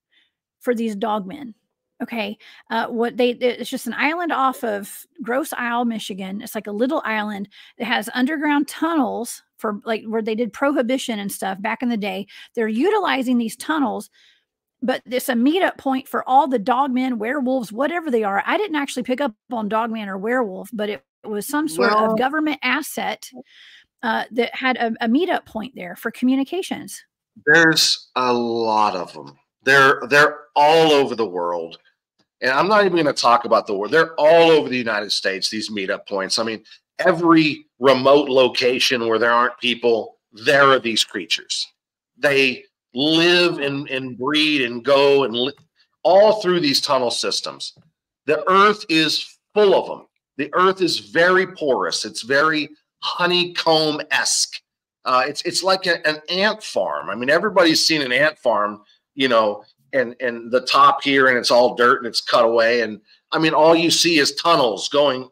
for these dogmen. Okay. It's just an island off of Grosse Ile, Michigan. It's like a little island that has underground tunnels for like where they did prohibition and stuff back in the day. They're utilizing these tunnels, but this a meetup point for all the dogmen, werewolves, whatever they are. I didn't actually pick up on dogman or werewolf, but it was some sort of government asset that had a meetup point there for communications. There's a lot of them. They're all over the world. And I'm not even going to talk about the world. They're all over the United States, these meetup points. I mean, every remote location where there aren't people, there are these creatures. They live and breed and go and all through these tunnel systems. The earth is full of them. The earth is very porous. It's very honeycomb-esque. It's like an ant farm. I mean, everybody's seen an ant farm, you know, and the top here, and it's all dirt and it's cut away. And I mean, all you see is tunnels going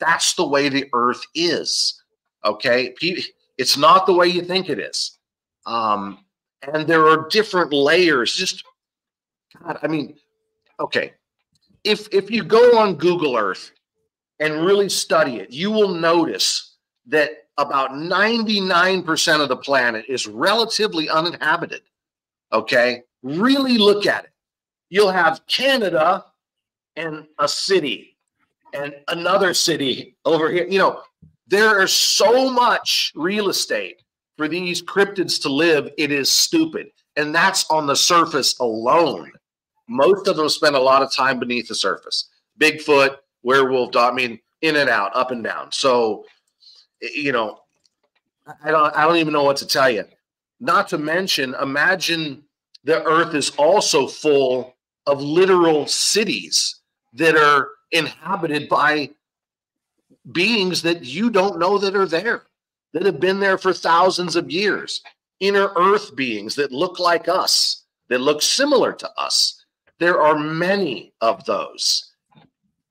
that's the way the earth is. Okay. It's not the way you think it is. And there are different layers. Just, God, I mean, okay. If you go on Google Earth and really study it, you will notice that about 99% of the planet is relatively uninhabited, okay? Really look at it. You'll have Canada and a city and another city over here. You know, there is so much real estate for these cryptids to live, it is stupid. And that's on the surface alone. Most of them spend a lot of time beneath the surface. Bigfoot, werewolf, I mean, in and out, up and down. So, you know, I don't even know what to tell you. Not to mention, imagine the earth is also full of literal cities that are inhabited by beings that you don't know that are there, that have been there for thousands of years. Inner earth beings that look like us, that look similar to us. There are many of those.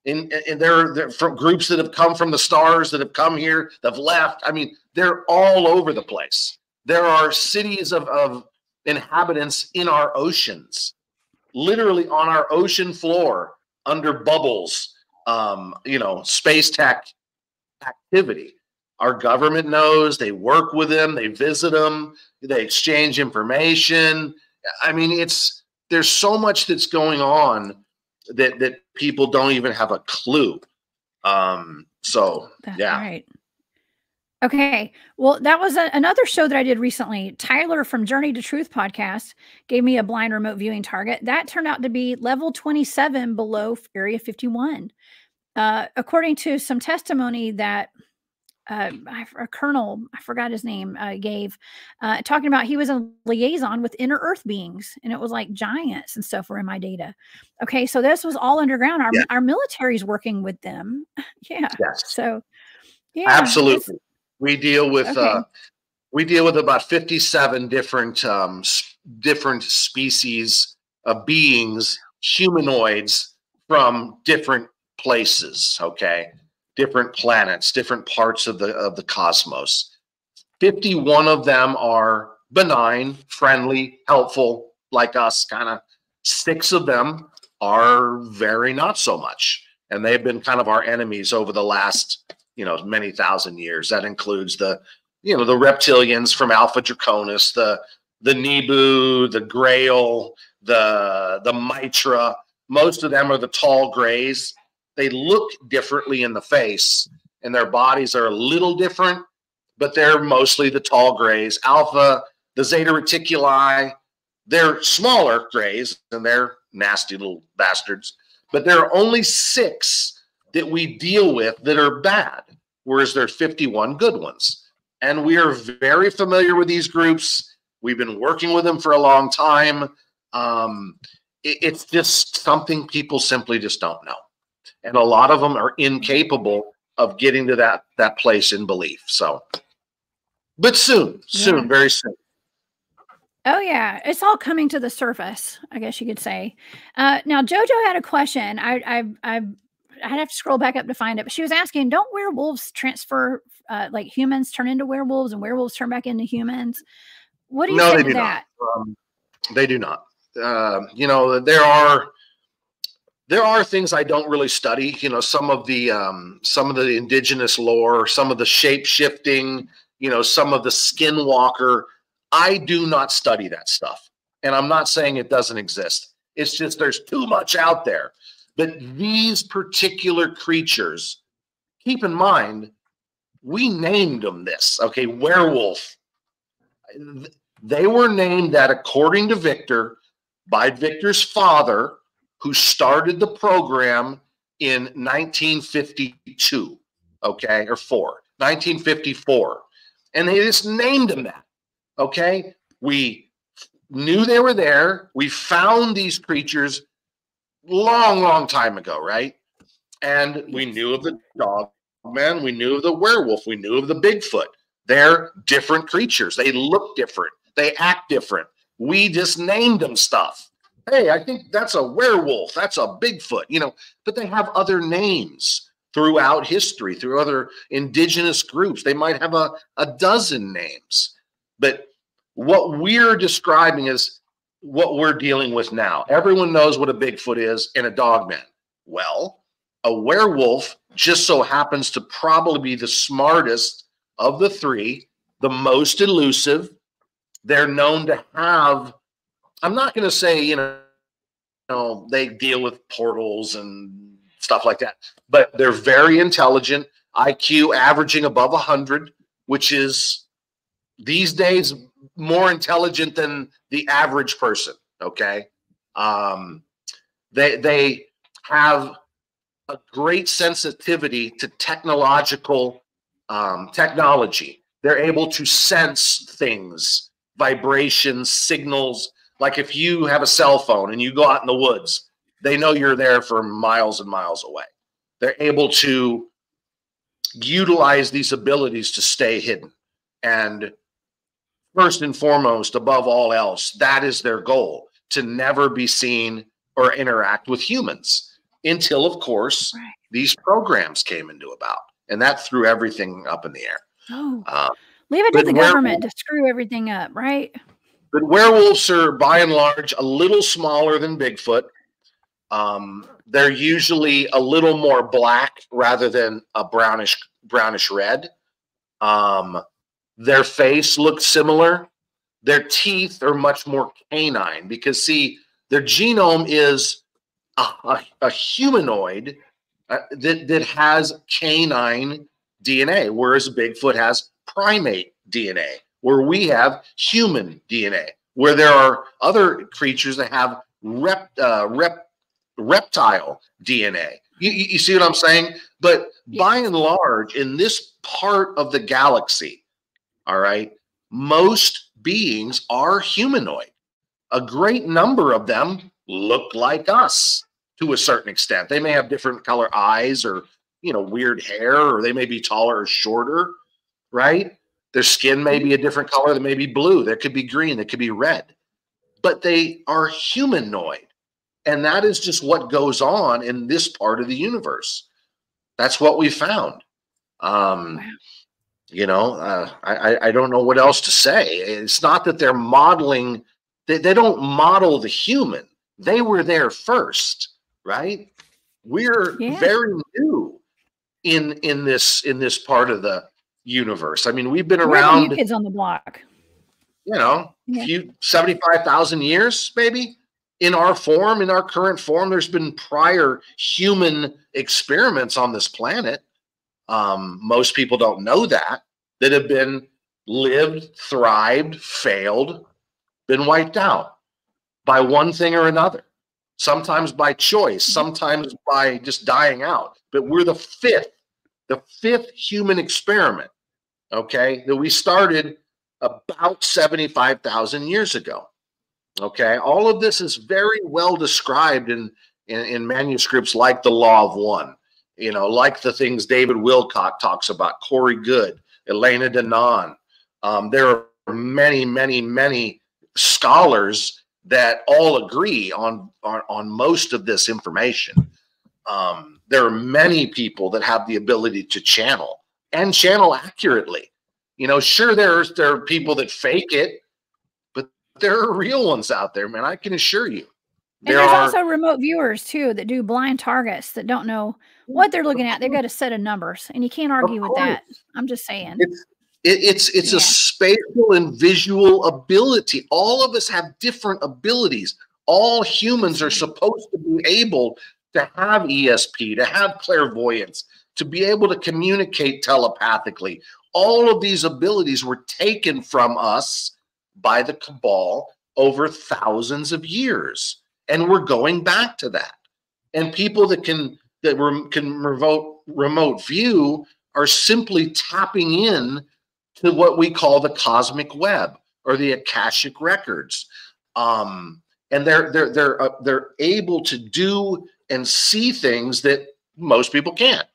And they're from groups that have come from the stars, that have come here, that have left. I mean, they're all over the place. There are cities of inhabitants in our oceans, literally on our ocean floor, under bubbles, you know, space tech activity. Our government knows, they work with them, they visit them, they exchange information. I mean, there's so much that's going on that people don't even have a clue. So that's right. Okay. Well, that was another show that I did recently. Tyler from Journey to Truth podcast gave me a blind remote viewing target. That turned out to be level 27 below Area 51. According to some testimony that a colonel, I forgot his name, gave, talking about he was a liaison with inner earth beings, and it was like giants and stuff were in my data. Okay. So this was all underground. Our military's working with them. Yeah. Yes. So yeah, absolutely. We deal with, We deal with about 57 different species of beings, humanoids from different places, okay? Different planets, different parts of the cosmos. 51 of them are benign, friendly, helpful, like us, kind of. 6 of them are very not so much. And they've been kind of our enemies over the last, you know, many thousand years. That includes the, you know, the reptilians from Alpha Draconis, the Nebu, the Grail, the Mitra. Most of them are the tall grays. They look differently in the face, and their bodies are a little different, but they're mostly the tall grays. Alpha, the Zeta Reticuli, they're smaller grays, and they're nasty little bastards. But there are only 6 that we deal with that are bad, whereas there are 51 good ones. And we are very familiar with these groups. We've been working with them for a long time. It's just something people simply just don't know. And a lot of them are incapable of getting to that place in belief. So, but soon, very soon. Oh, yeah. It's all coming to the surface, I guess you could say. Now, JoJo had a question. I'd have to scroll back up to find it. But she was asking, don't werewolves transfer, like humans turn into werewolves and werewolves turn back into humans? What do you think of that? They do not. You know, there are things I don't really study. You know, some of the indigenous lore, some of the shape-shifting, you know, some of the skinwalker. I do not study that stuff, and I'm not saying it doesn't exist. It's just there's too much out there. But these particular creatures, keep in mind, we named them this, okay, werewolf. They were named that according to Victor by Victor's father, who started the program in 1952, okay, or 1954. And they just named them that. Okay, we knew they were there. We found these creatures long time ago, right? And we knew of the Dogman, we knew of the werewolf, we knew of the Bigfoot. They're different creatures. They look different. They act different. We just named them stuff. Hey, I think that's a werewolf. That's a Bigfoot, you know. But they have other names throughout history, through other indigenous groups. They might have a dozen names. But what we're describing is what we're dealing with now. Everyone knows what a Bigfoot is and a Dogman. Well, a werewolf just so happens to probably be the smartest of the three, the most elusive. They're known to have, I'm not going to say, you know, they deal with portals and stuff like that, but they're very intelligent, IQ averaging above 100, which is, these days, more intelligent than the average person, okay? They have a great sensitivity to technological technology. They're able to sense things, vibrations, signals. Like if you have a cell phone and you go out in the woods, they know you're there for miles and miles away. They're able to utilize these abilities to stay hidden. And first and foremost, above all else, that is their goal, to never be seen or interact with humans until, of course, these programs came into about. And that threw everything up in the air. Oh, leave it to the government to screw everything up, right? But werewolves are, by and large, a little smaller than Bigfoot. They're usually a little more black rather than a brownish red. Their face looks similar. Their teeth are much more canine because, see, their genome is a humanoid that has canine DNA, whereas Bigfoot has primate DNA, where we have human DNA, where there are other creatures that have reptile DNA. You see what I'm saying? But by and large, in this part of the galaxy, all right, most beings are humanoid. A great number of them look like us to a certain extent. They may have different color eyes or, you know, weird hair, or they may be taller or shorter, right? Their skin may be a different color. They may be blue. There could be green. There could be red. But they are humanoid. And that is just what goes on in this part of the universe. That's what we found. You know, I don't know what else to say. It's not that they're modeling. They don't model the human. They were there first, right? We're very new in this part of the universe. I mean, we've been around. New kids on the block. You know, a few 75,000 years, maybe. In our form, in our current form, there's been prior human experiments on this planet. Most people don't know that have been lived, thrived, failed, been wiped out by one thing or another, sometimes by choice, sometimes by just dying out. But we're the fifth human experiment, okay, that we started about 75,000 years ago. Okay, all of this is very well described in manuscripts like the Law of One, you know, like the things David Wilcock talks about, Corey Good, Elena Danan. There are many, many, many scholars that all agree on most of this information. There are many people that have the ability to channel and channel accurately. You know, sure, there are people that fake it. There are real ones out there, man. I can assure you. There's also remote viewers, too, that do blind targets that don't know what they're looking at. They've got a set of numbers, and you can't argue with that. I'm just saying. It's a spatial and visual ability. All of us have different abilities. All humans are supposed to be able to have ESP, to have clairvoyance, to be able to communicate telepathically. All of these abilities were taken from us by the cabal over thousands of years, and we're going back to that. And people that can remote view are simply tapping in to what we call the cosmic web or the Akashic records, and they're able to do and see things that most people can't.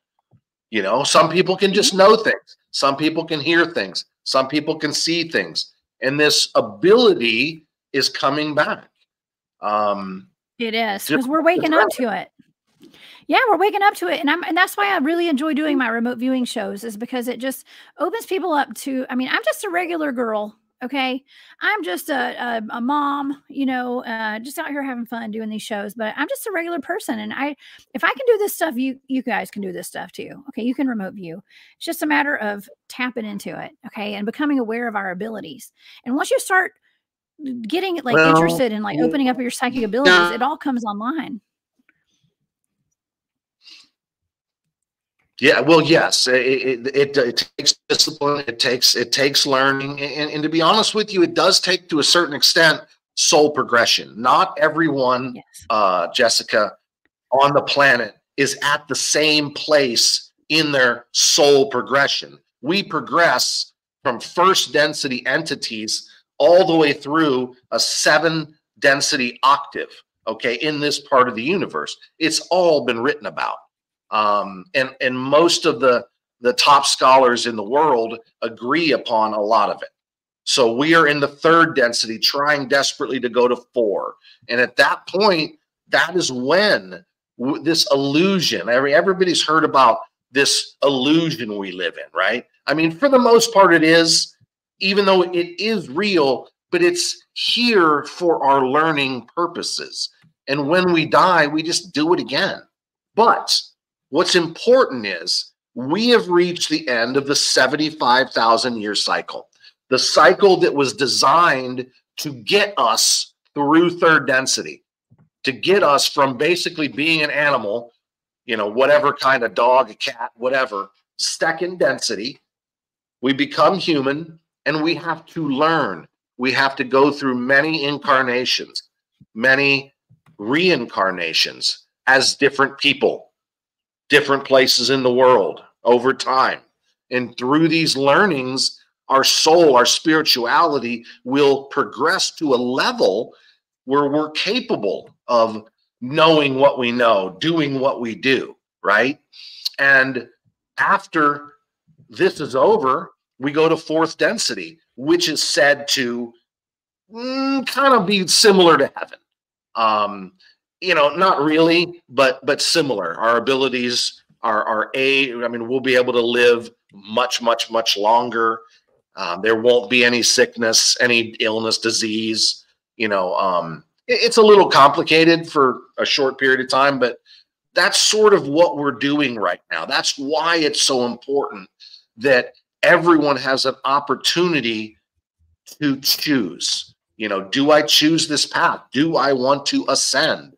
You know, some people can just know things, some people can hear things, some people can see things. And this ability is coming back. It is, because we're waking up to it. Yeah, we're waking up to it. And that's why I really enjoy doing my remote viewing shows, is because it just opens people up to, I mean, I'm just a regular girl, okay? I'm just a mom, you know, just out here having fun doing these shows. But I'm just a regular person. And if I can do this stuff, you guys can do this stuff too. Okay, you can remote view. It's just a matter of tapping into it, okay, and becoming aware of our abilities. And once you start getting like interested in like opening up your psychic abilities, it all comes online. Yeah, well, yes, it takes discipline. It takes learning, and to be honest with you, it does take, to a certain extent, soul progression. Not everyone, Jessica, on the planet is at the same place in their soul progression. We progress from first density entities all the way through a 7 density octave. Okay, in this part of the universe, it's all been written about. And most of the top scholars in the world agree upon a lot of it. So we are in the 3rd density, trying desperately to go to 4. And at that point, that is when this illusion, everybody's heard about this illusion we live in, right? I mean, for the most part it is, even though it is real, but it's here for our learning purposes. And when we die, we just do it again. But what's important is we have reached the end of the 75,000-year cycle, the cycle that was designed to get us through 3rd density, to get us from basically being an animal, you know, whatever kind of dog, a cat, whatever, 2nd density. We become human, and we have to learn. We have to go through many incarnations, many reincarnations as different people, different places in the world over time. And through these learnings, our soul, our spirituality will progress to a level where we're capable of knowing what we know, doing what we do, right? And after this is over, we go to fourth density, which is said to kind of be similar to heaven. You know, not really, but similar. Our abilities are I mean, we'll be able to live much, much, much longer. There won't be any sickness, any illness, disease. You know, it's a little complicated for a short period of time, but that's sort of what we're doing right now. That's why it's so important that everyone has an opportunity to choose. You know, do I choose this path? Do I want to ascend?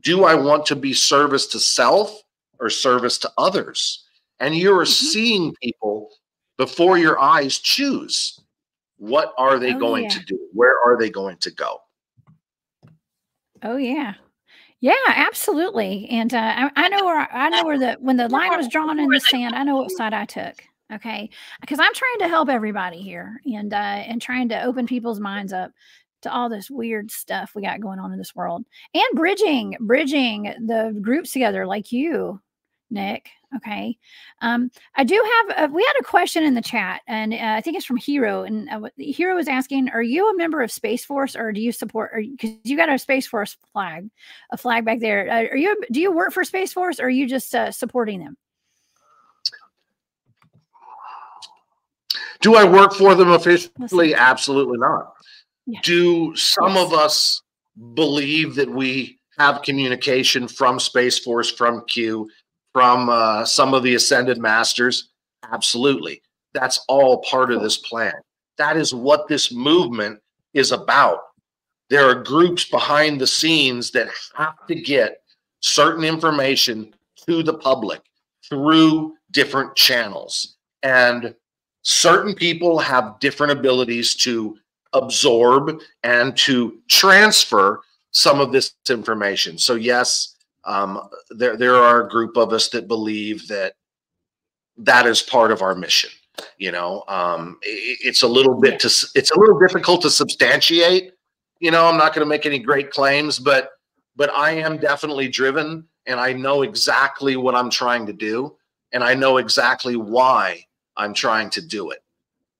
Do I want to be service to self or service to others? And you're seeing people before your eyes choose. What are they going to do? Where are they going to go? Oh, yeah. Yeah, absolutely. And I know where the, when the line was drawn in the sand, I know what side I took. Okay, because I'm trying to help everybody here and trying to open people's minds up to all this weird stuff we got going on in this world, and bridging the groups together like you, Nick. Okay, I do have we had a question in the chat, and I think it's from Hero, and Hero is asking, are you a member of Space Force, or do you support? Because you got a Space Force flag, a flag back there. Are you? Do you work for Space Force, or are you just supporting them? Do I work for them officially? Absolutely not. Yes. Do some of us believe that we have communication from Space Force, from Q, from some of the Ascended Masters? Absolutely. That's all part of this plan. That is what this movement is about. There are groups behind the scenes that have to get certain information to the public through different channels. And certain people have different abilities to absorb and to transfer some of this information. So yes, there are a group of us that believe that that is part of our mission. You know, it's a little bit it's a little difficult to substantiate. You know, I'm not going to make any great claims, but I am definitely driven, and I know exactly what I'm trying to do, and I know exactly why I'm trying to do it.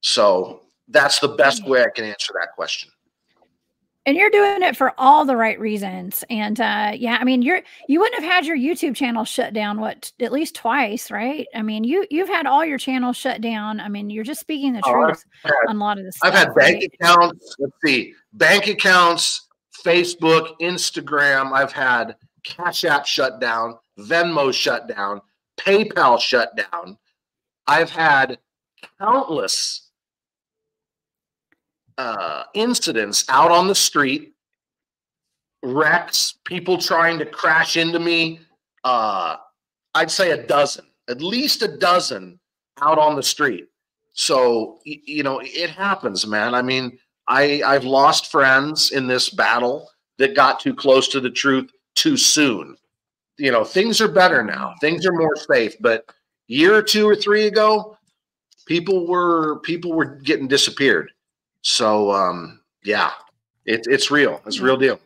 So that's the best way I can answer that question. And you're doing it for all the right reasons. And yeah, I mean, you wouldn't have had your YouTube channel shut down, what, at least twice, right? I mean, you've had all your channels shut down. I mean, you're just speaking the truth on a lot of this stuff. I've had bank accounts, let's see, bank accounts, Facebook, Instagram. I've had Cash App shut down, Venmo shut down, PayPal shut down. I've had countless incidents out on the street, wrecks, people trying to crash into me. I'd say a dozen, at least a dozen out on the street. So, you know, it happens, man. I mean, I've lost friends in this battle that got too close to the truth too soon. You know, things are better now. Things are more safe, but year or two or three ago, people were getting disappeared. So yeah, it's real. It's a real deal.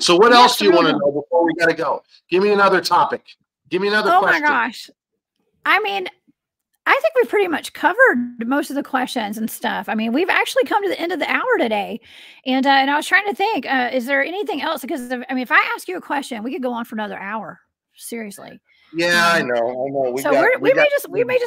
So what else do you want to know before we gotta go? Give me another topic. Give me another question. Oh my gosh. I mean, I think we've pretty much covered most of the questions and stuff. I mean, we've actually come to the end of the hour today. And I was trying to think, is there anything else? Because I mean, if I ask you a question, we could go on for another hour. Seriously. Yeah, I know. So we may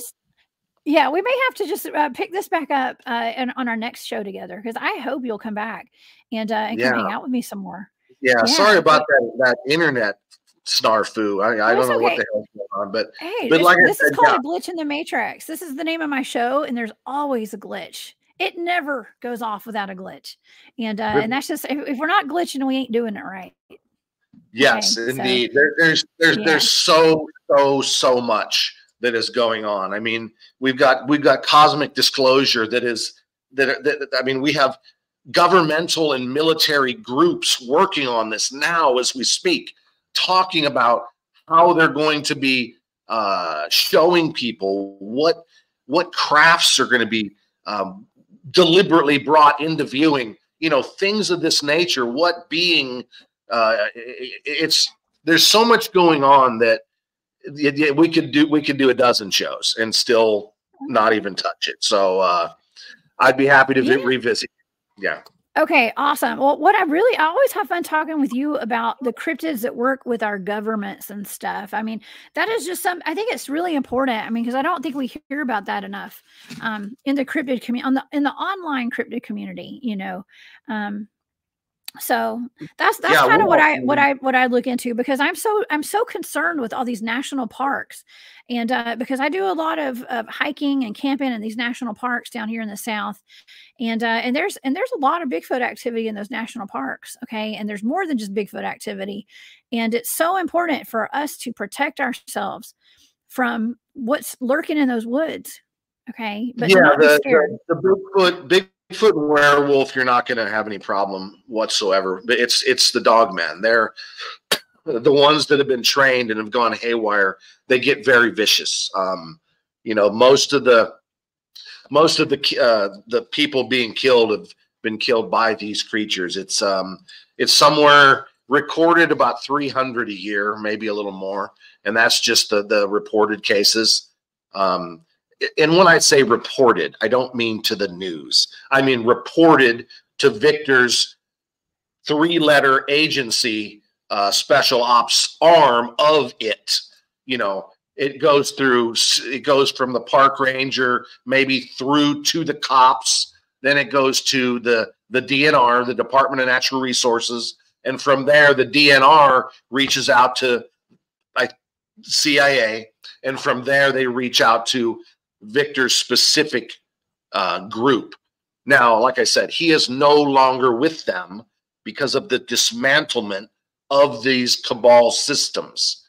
have to just pick this back up and on our next show together, because I hope you'll come back and come hang out with me some more. Yeah, yeah. Sorry about that internet snarfoo. I don't know what the hell's going on, but hey, this is called a glitch in the matrix. This is the name of my show, and there's always a glitch. It never goes off without a glitch, and that's just if we're not glitching, we ain't doing it right. Yes, okay, indeed. So, there's so much that is going on. I mean, we've got cosmic disclosure that I mean, we have governmental and military groups working on this now as we speak, talking about how they're going to be showing people what crafts are going to be deliberately brought into viewing. You know, things of this nature. What being there's so much going on that we could do a dozen shows and still not even touch it. So I'd be happy to revisit. Yeah. Okay, awesome. Well, I always have fun talking with you about the cryptids that work with our governments and stuff. I mean, that is just I think it's really important. I mean, because I don't think we hear about that enough in the cryptid community, in the online cryptid community, you know. So that's kind of what I look into, because I'm so concerned with all these national parks, and because I do a lot of hiking and camping in these national parks down here in the South, and there's a lot of Bigfoot activity in those national parks. Okay, and there's more than just Bigfoot activity, and it's so important for us to protect ourselves from what's lurking in those woods. Okay, but yeah, not be scared. The Bigfoot and werewolf, you're not going to have any problem whatsoever. But it's the dogmen. They're the ones that have been trained and have gone haywire. They get very vicious. You know, most of the people being killed have been killed by these creatures. It's somewhere recorded about 300 a year, maybe a little more, and that's just the reported cases. And when I say reported, I don't mean to the news. I mean reported to Victor's three-letter agency special ops arm of it. You know, it goes from the park ranger maybe through to the cops. Then it goes to the DNR, the Department of Natural Resources. And from there, the DNR reaches out to CIA. And from there, they reach out to Victor's specific group. Now, like I said, he is no longer with them because of the dismantlement of these cabal systems.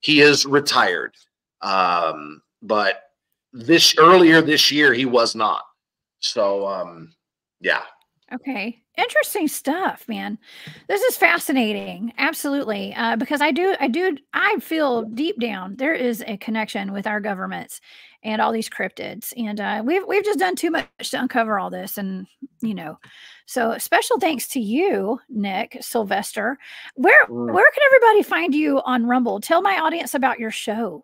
He is retired, but earlier this year he was not. So, yeah. Okay. Interesting stuff, man. This is fascinating. Absolutely. Because I feel deep down there is a connection with our governments and all these cryptids. And we've just done too much to uncover all this. And, you know, so special thanks to you, Nick Sylvester. Where can everybody find you on Rumble? Tell my audience about your show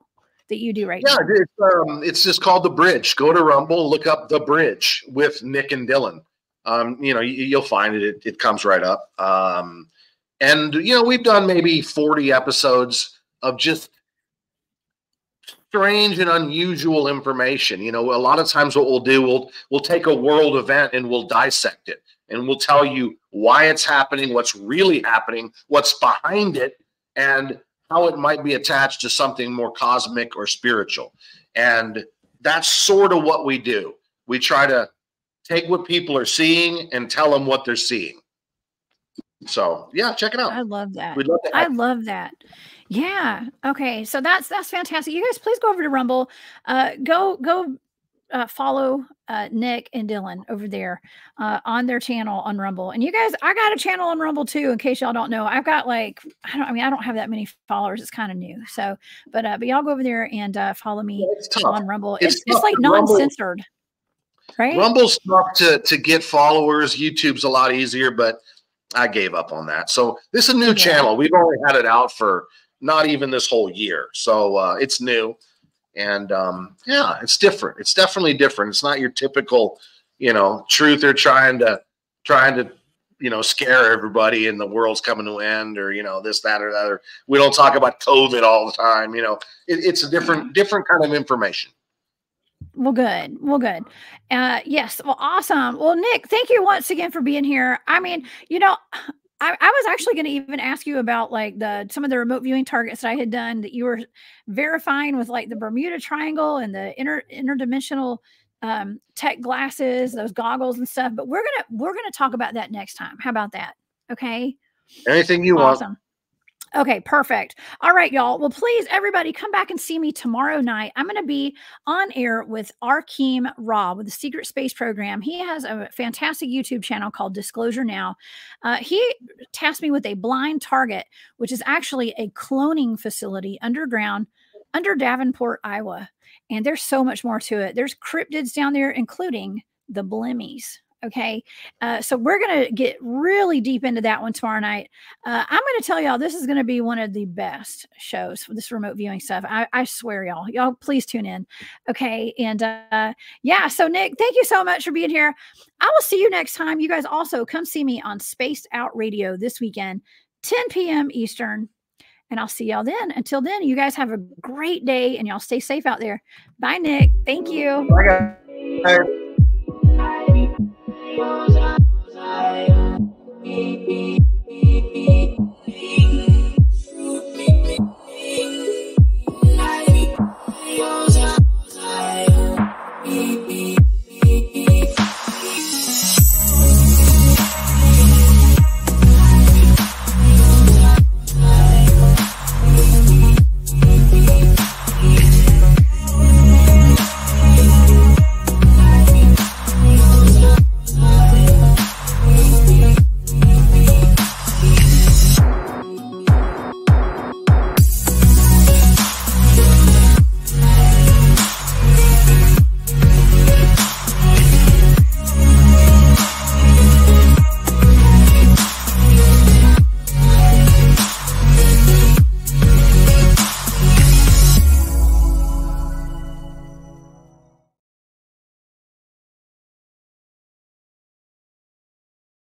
that you do right now. Yeah, it's just called The Bridge. Go to Rumble, look up The Bridge with Nick and Dylan. You know, you'll find it. It comes right up. And, you know, we've done maybe 40 episodes of just strange and unusual information. You know, a lot of times what we'll do, we'll take a world event and we'll dissect it. And we'll tell you why it's happening, what's really happening, what's behind it, and how it might be attached to something more cosmic or spiritual. And that's sort of what we do. We try to take what people are seeing and tell them what they're seeing. So yeah, check it out. I love that. We'd love to have you. Yeah. Okay. So that's fantastic. You guys, please go over to Rumble. Go follow Nick and Dylan over there on their channel on Rumble. And you guys, I got a channel on Rumble too, in case y'all don't know. I've got I don't have that many followers. It's kind of new. So, but y'all go over there and follow me on Rumble. It's like non-censored. Right? Rumble's tough to get followers. YouTube's a lot easier, but I gave up on that. So this is a new channel. We've only had it out for not even this whole year. So it's new. And yeah, it's different. It's definitely different. It's not your typical, you know, truther trying to, you know, scare everybody and the world's coming to end, or, you know, this, that, or that. Or we don't talk about COVID all the time. You know, it's a different kind of information. Well, good. Well, good. Yes. Well, awesome. Well, Nick, thank you once again for being here. I mean, you know, I was actually going to even ask you about like some of the remote viewing targets that I had done that you were verifying with, like the Bermuda Triangle and the interdimensional tech glasses, those goggles and stuff. But we're gonna talk about that next time. How about that? Okay. Anything you want. Awesome. Okay, perfect. All right, y'all. Well, please, everybody, come back and see me tomorrow night. I'm going to be on air with Arkeem Ra with the Secret Space Program. He has a fantastic YouTube channel called Disclosure Now. He tasked me with a blind target, which is actually a cloning facility underground under Davenport, Iowa. And there's so much more to it. There's cryptids down there, including the blemmies. Okay. So we're going to get really deep into that one tomorrow night. I'm going to tell y'all, this is going to be one of the best shows for this remote viewing stuff. I swear, y'all please tune in. Okay. And yeah. So Nick, thank you so much for being here. I will see you next time. You guys also come see me on Space Out Radio this weekend, 10 PM Eastern. And I'll see y'all then. Until then, you guys have a great day and y'all stay safe out there. Bye, Nick. Thank you. Bye, guys. Bye.